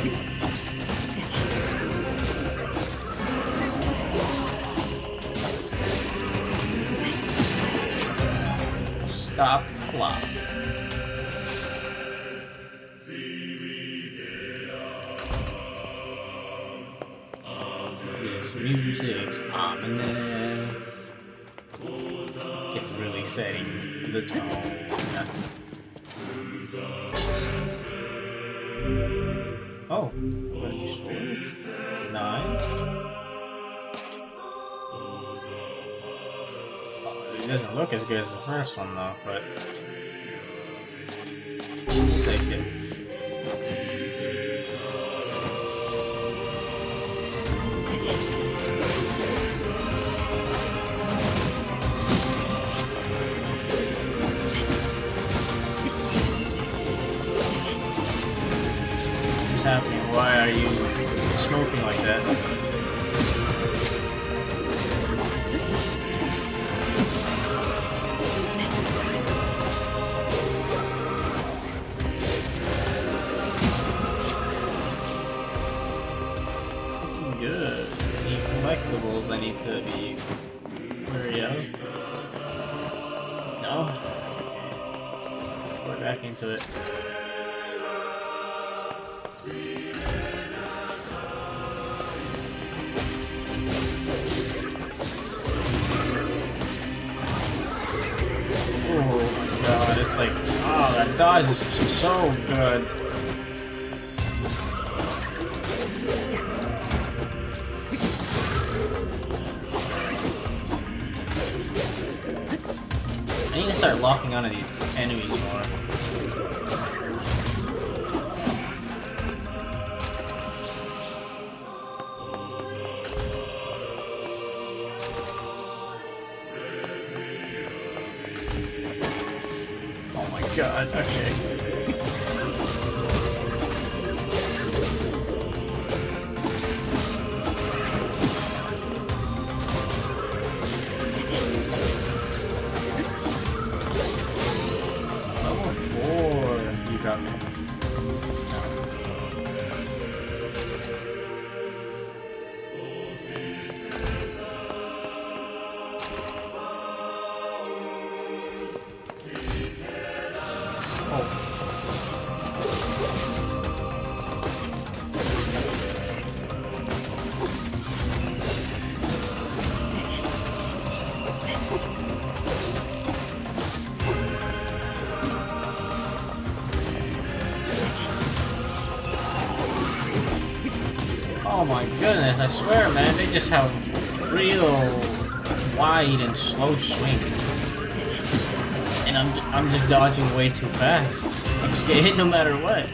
Stop the clock. This music's ominous. It's really setting the tone. Oh, that's nice. It doesn't look as good as the first one though, but we'll take it. Why are you smoking like that? Looking good. Any collectibles I need to be wary of? No? So we're back into it. It's like, oh, that dodge is just so good. I need to start locking onto these enemies more. God, okay. Level 4, you got me. Oh my goodness, I swear, man, they just have real wide and slow swings. And I'm just dodging way too fast. I just get hit no matter what.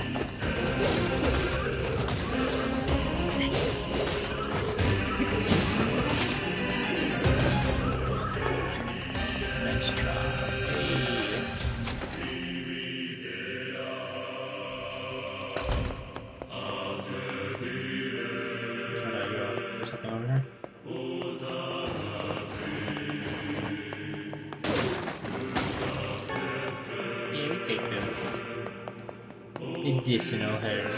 Medicinal hair.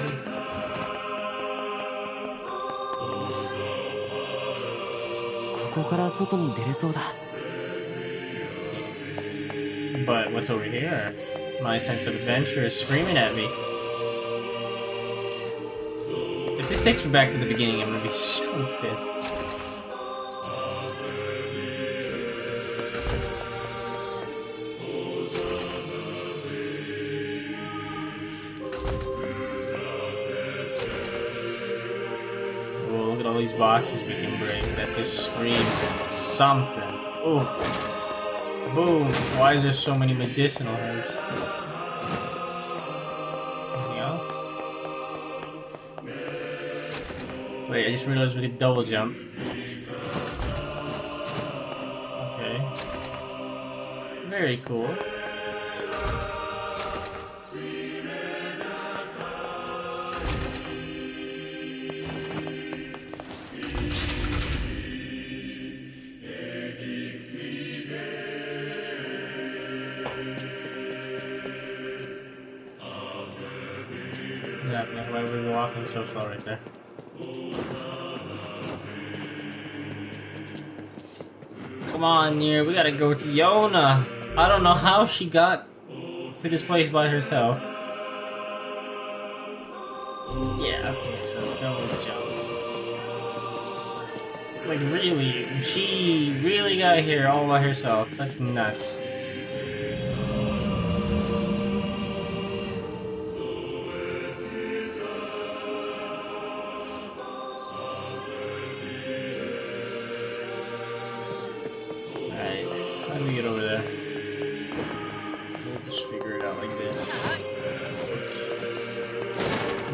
But what's over here? My sense of adventure is screaming at me. If this takes me back to the beginning, I'm gonna be so pissed. These boxes we can break that just screams something. Oh, boom! Why is there so many medicinal herbs? Anything else? Wait, I just realized we could double jump. Okay, very cool. Why were we walking so slow right there? Come on, NieR, we gotta go to Yonah! I don't know how she got to this place by herself. Yeah, okay, so don't jump. Like, really? She really got here all by herself. That's nuts.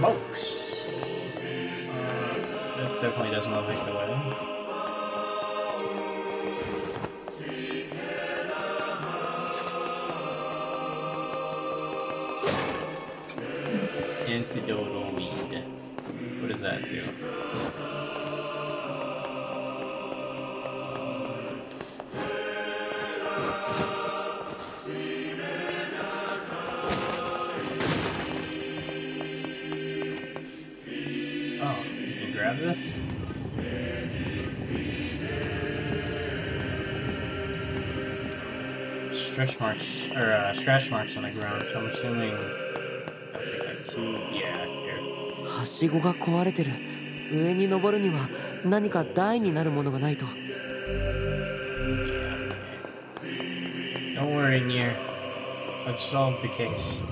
smokes! That definitely doesn't look like the weather. Antidotal weed. What does that do? This. Stretch marks or scratch marks on the ground, so I'm assuming I'll take that key. Yeah, here. Don't worry, NieR. I've solved the case.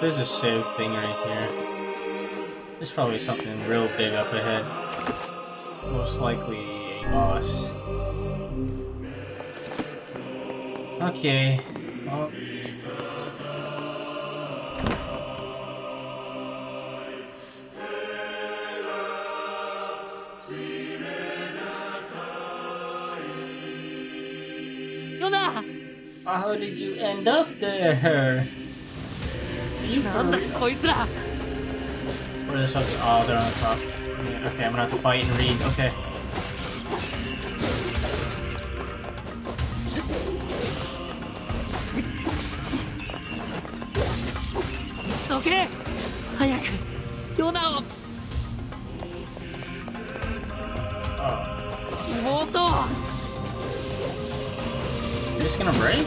There's a save thing right here. There's probably something real big up ahead. Most likely a boss. Okay. Well. Yonah! How did you end up there? Where this is? Oh, they're on the top. Yeah, okay, I'm gonna have to fight and read. Okay. Okay. Oh. You're just gonna break?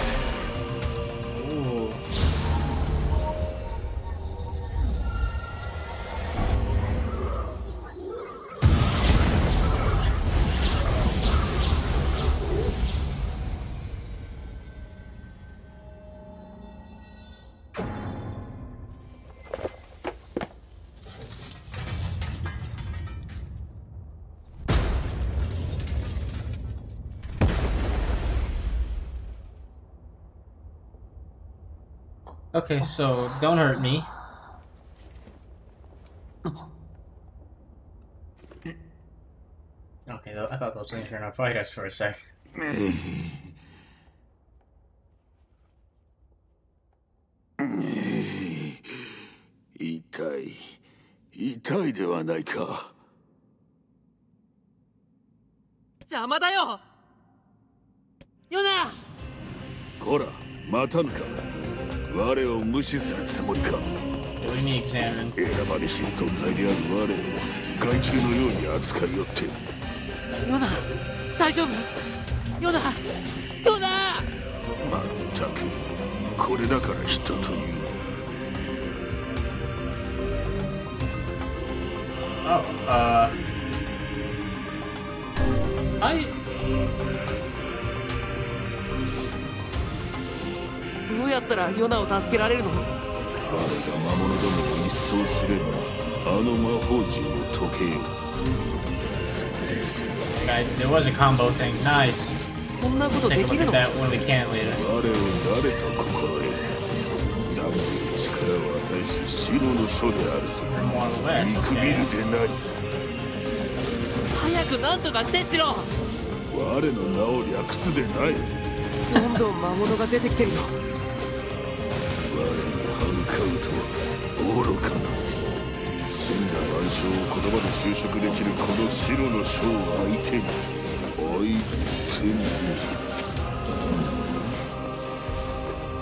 Okay, so don't hurt me. Okay, I thought those things were gonna fight us for a sec. What do you mean, examine? Okay, there was a combo thing. Nice. Take a look at that when we can later. More or less, okay.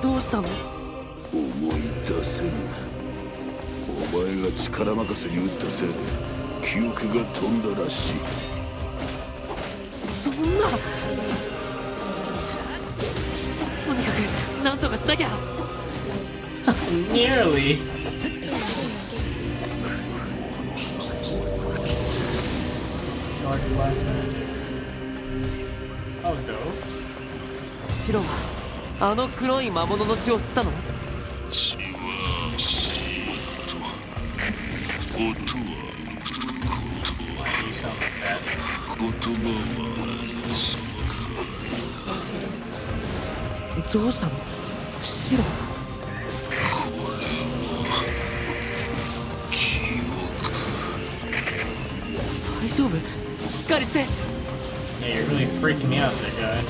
どうしたの？思い出せぬ。お前が力任せに打ったせいで記憶が飛んだらしい。そんな。とにかく何とかしなきゃ。Nearly. Lives matter. Oh, dope. 白はあの黒い魔物の血を吸ったの？血は血と音は言葉はどうしたの？白は。大丈夫？Yeah, you're really freaking me out, that guy. I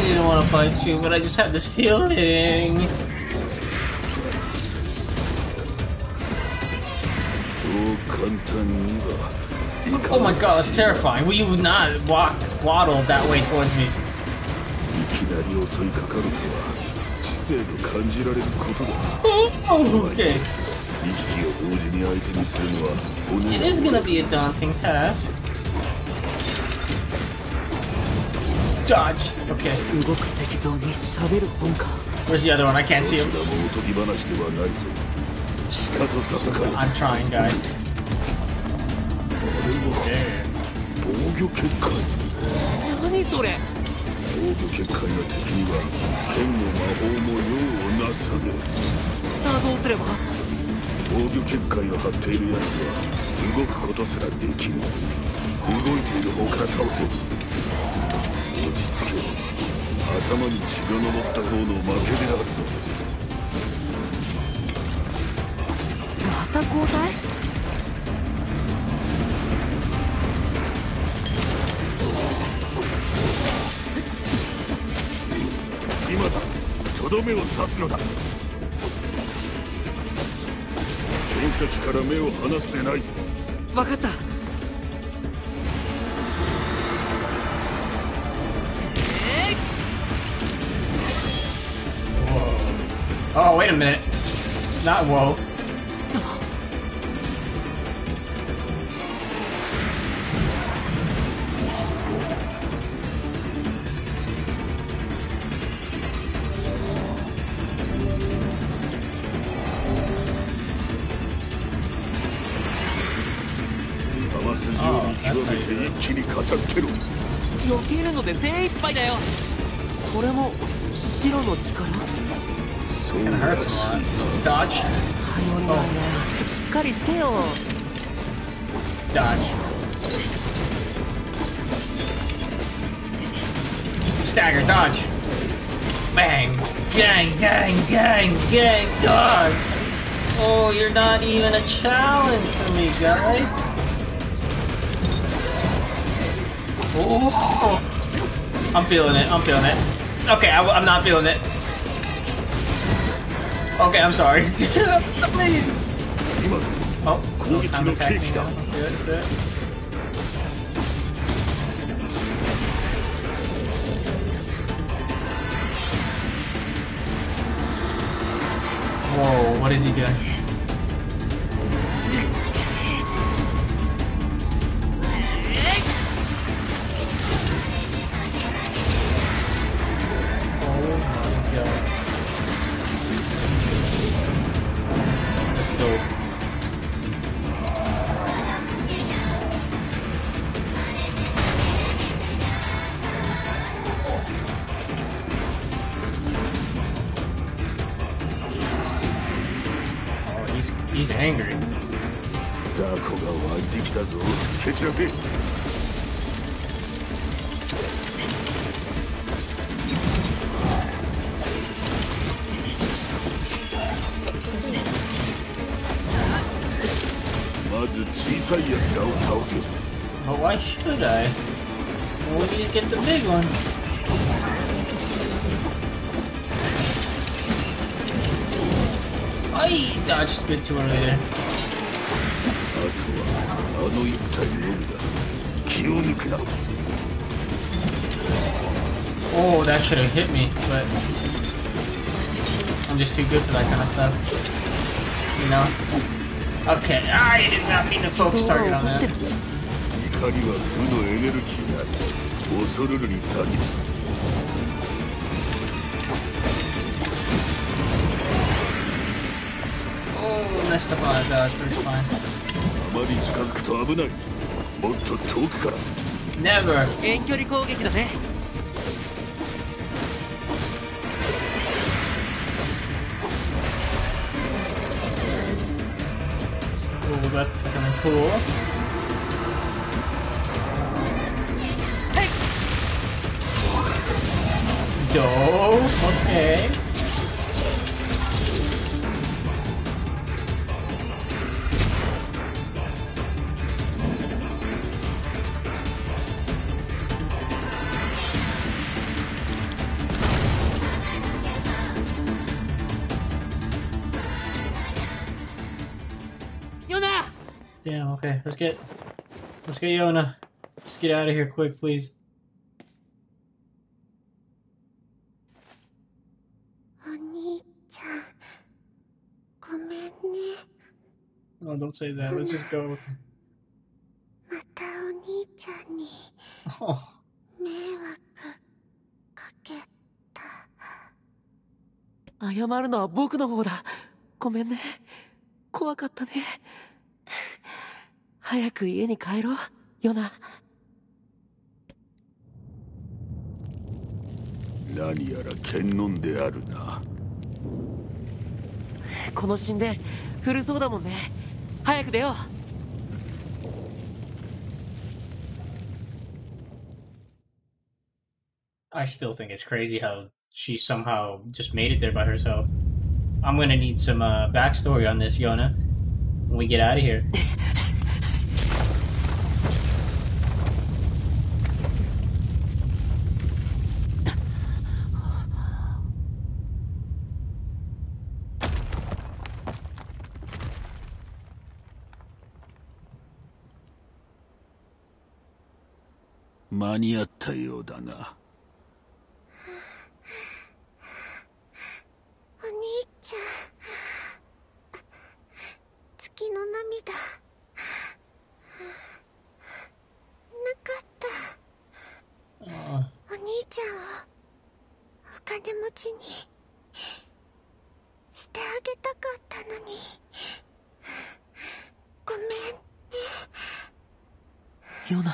didn't want to fight you, but I just had this feeling. Oh my god, that's terrifying. Will you not waddle that way towards me? Oh, okay. It is gonna be a daunting task. Dodge. Okay. Where's the other one? I can't see him. I'm trying, guys. What? Oh, wait a minute. Not whoa. It hurts a lot. Dodge. Oh. Dodge. Stagger. Dodge. Bang. Gang. Gang. Gang. Gang. Dodge. Oh, you're not even a challenge for me, guy. Oh. I'm feeling it. I'm feeling it. Okay, I'm not feeling it. Okay, I'm sorry. Oh, cool. Time to attack me now. Let's do it, let's do it. Whoa, what is he doing? angry. Oh, why should I? Well, we need to get the big one. I dodged a bit too early there. Oh, that should have hit me, but I'm just too good for that kind of stuff. You know? Okay, I did not mean to focus target on that. Messed up on that dodge, but it's fine. Never! Oh, that's something cool. Hey! Dope, okay. Damn, okay, let's get Yonah. Just get out of here quick, please. Oh, don't say that. Let's just go. Oh. I still think it's crazy how she somehow just made it there by herself. I'm gonna need some backstory on this, Yonah, when we get out of here. Yonah.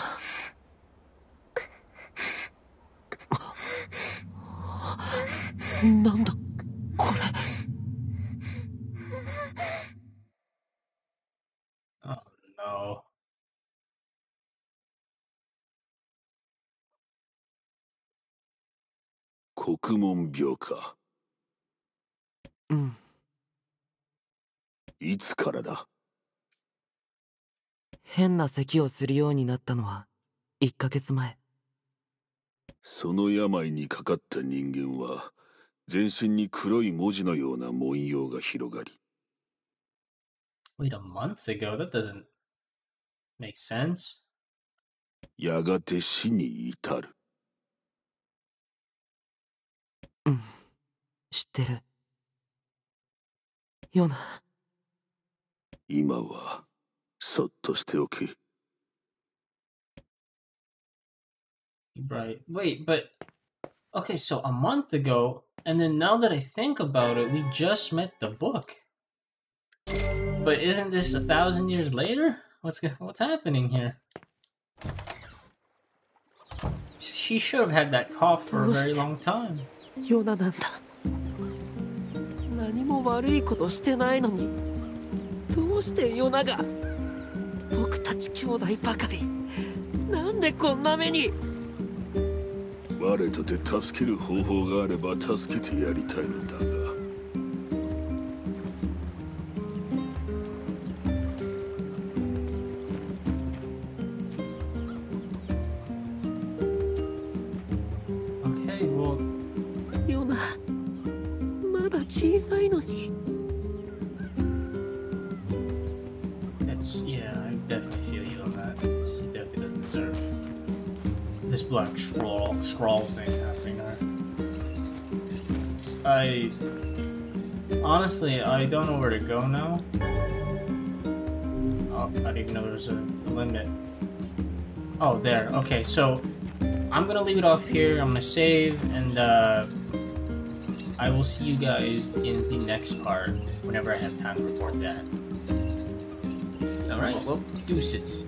Oh no. Kokumon Byoka. It's Karada. 変な咳をするようになったのは1ヶ月前。その病にかかった人間は全身に黒い文字のような文様が広がり。Wait, a month ago? That doesn't make sense. やがて死に至る。うん、知ってる。ヨナ。今は そっとしておけ。Right. Wait, but okay, so a month ago, and then now that I think about it, we just met the book. But isn't this 1,000 years later? What's happening here? She should have had that cough for a very long time. 何も悪いことしてないのに。どうしてヨナが僕たち兄弟ばかりなんでこんな目に我とて助ける方法があれば助けてやりたいのだがHonestly, I don't know where to go now. Oh, I didn't even know there was a limit. Oh, there. Okay, so I'm gonna leave it off here. I'm gonna save, and I will see you guys in the next part whenever I have time to record that. All right, well, deuces.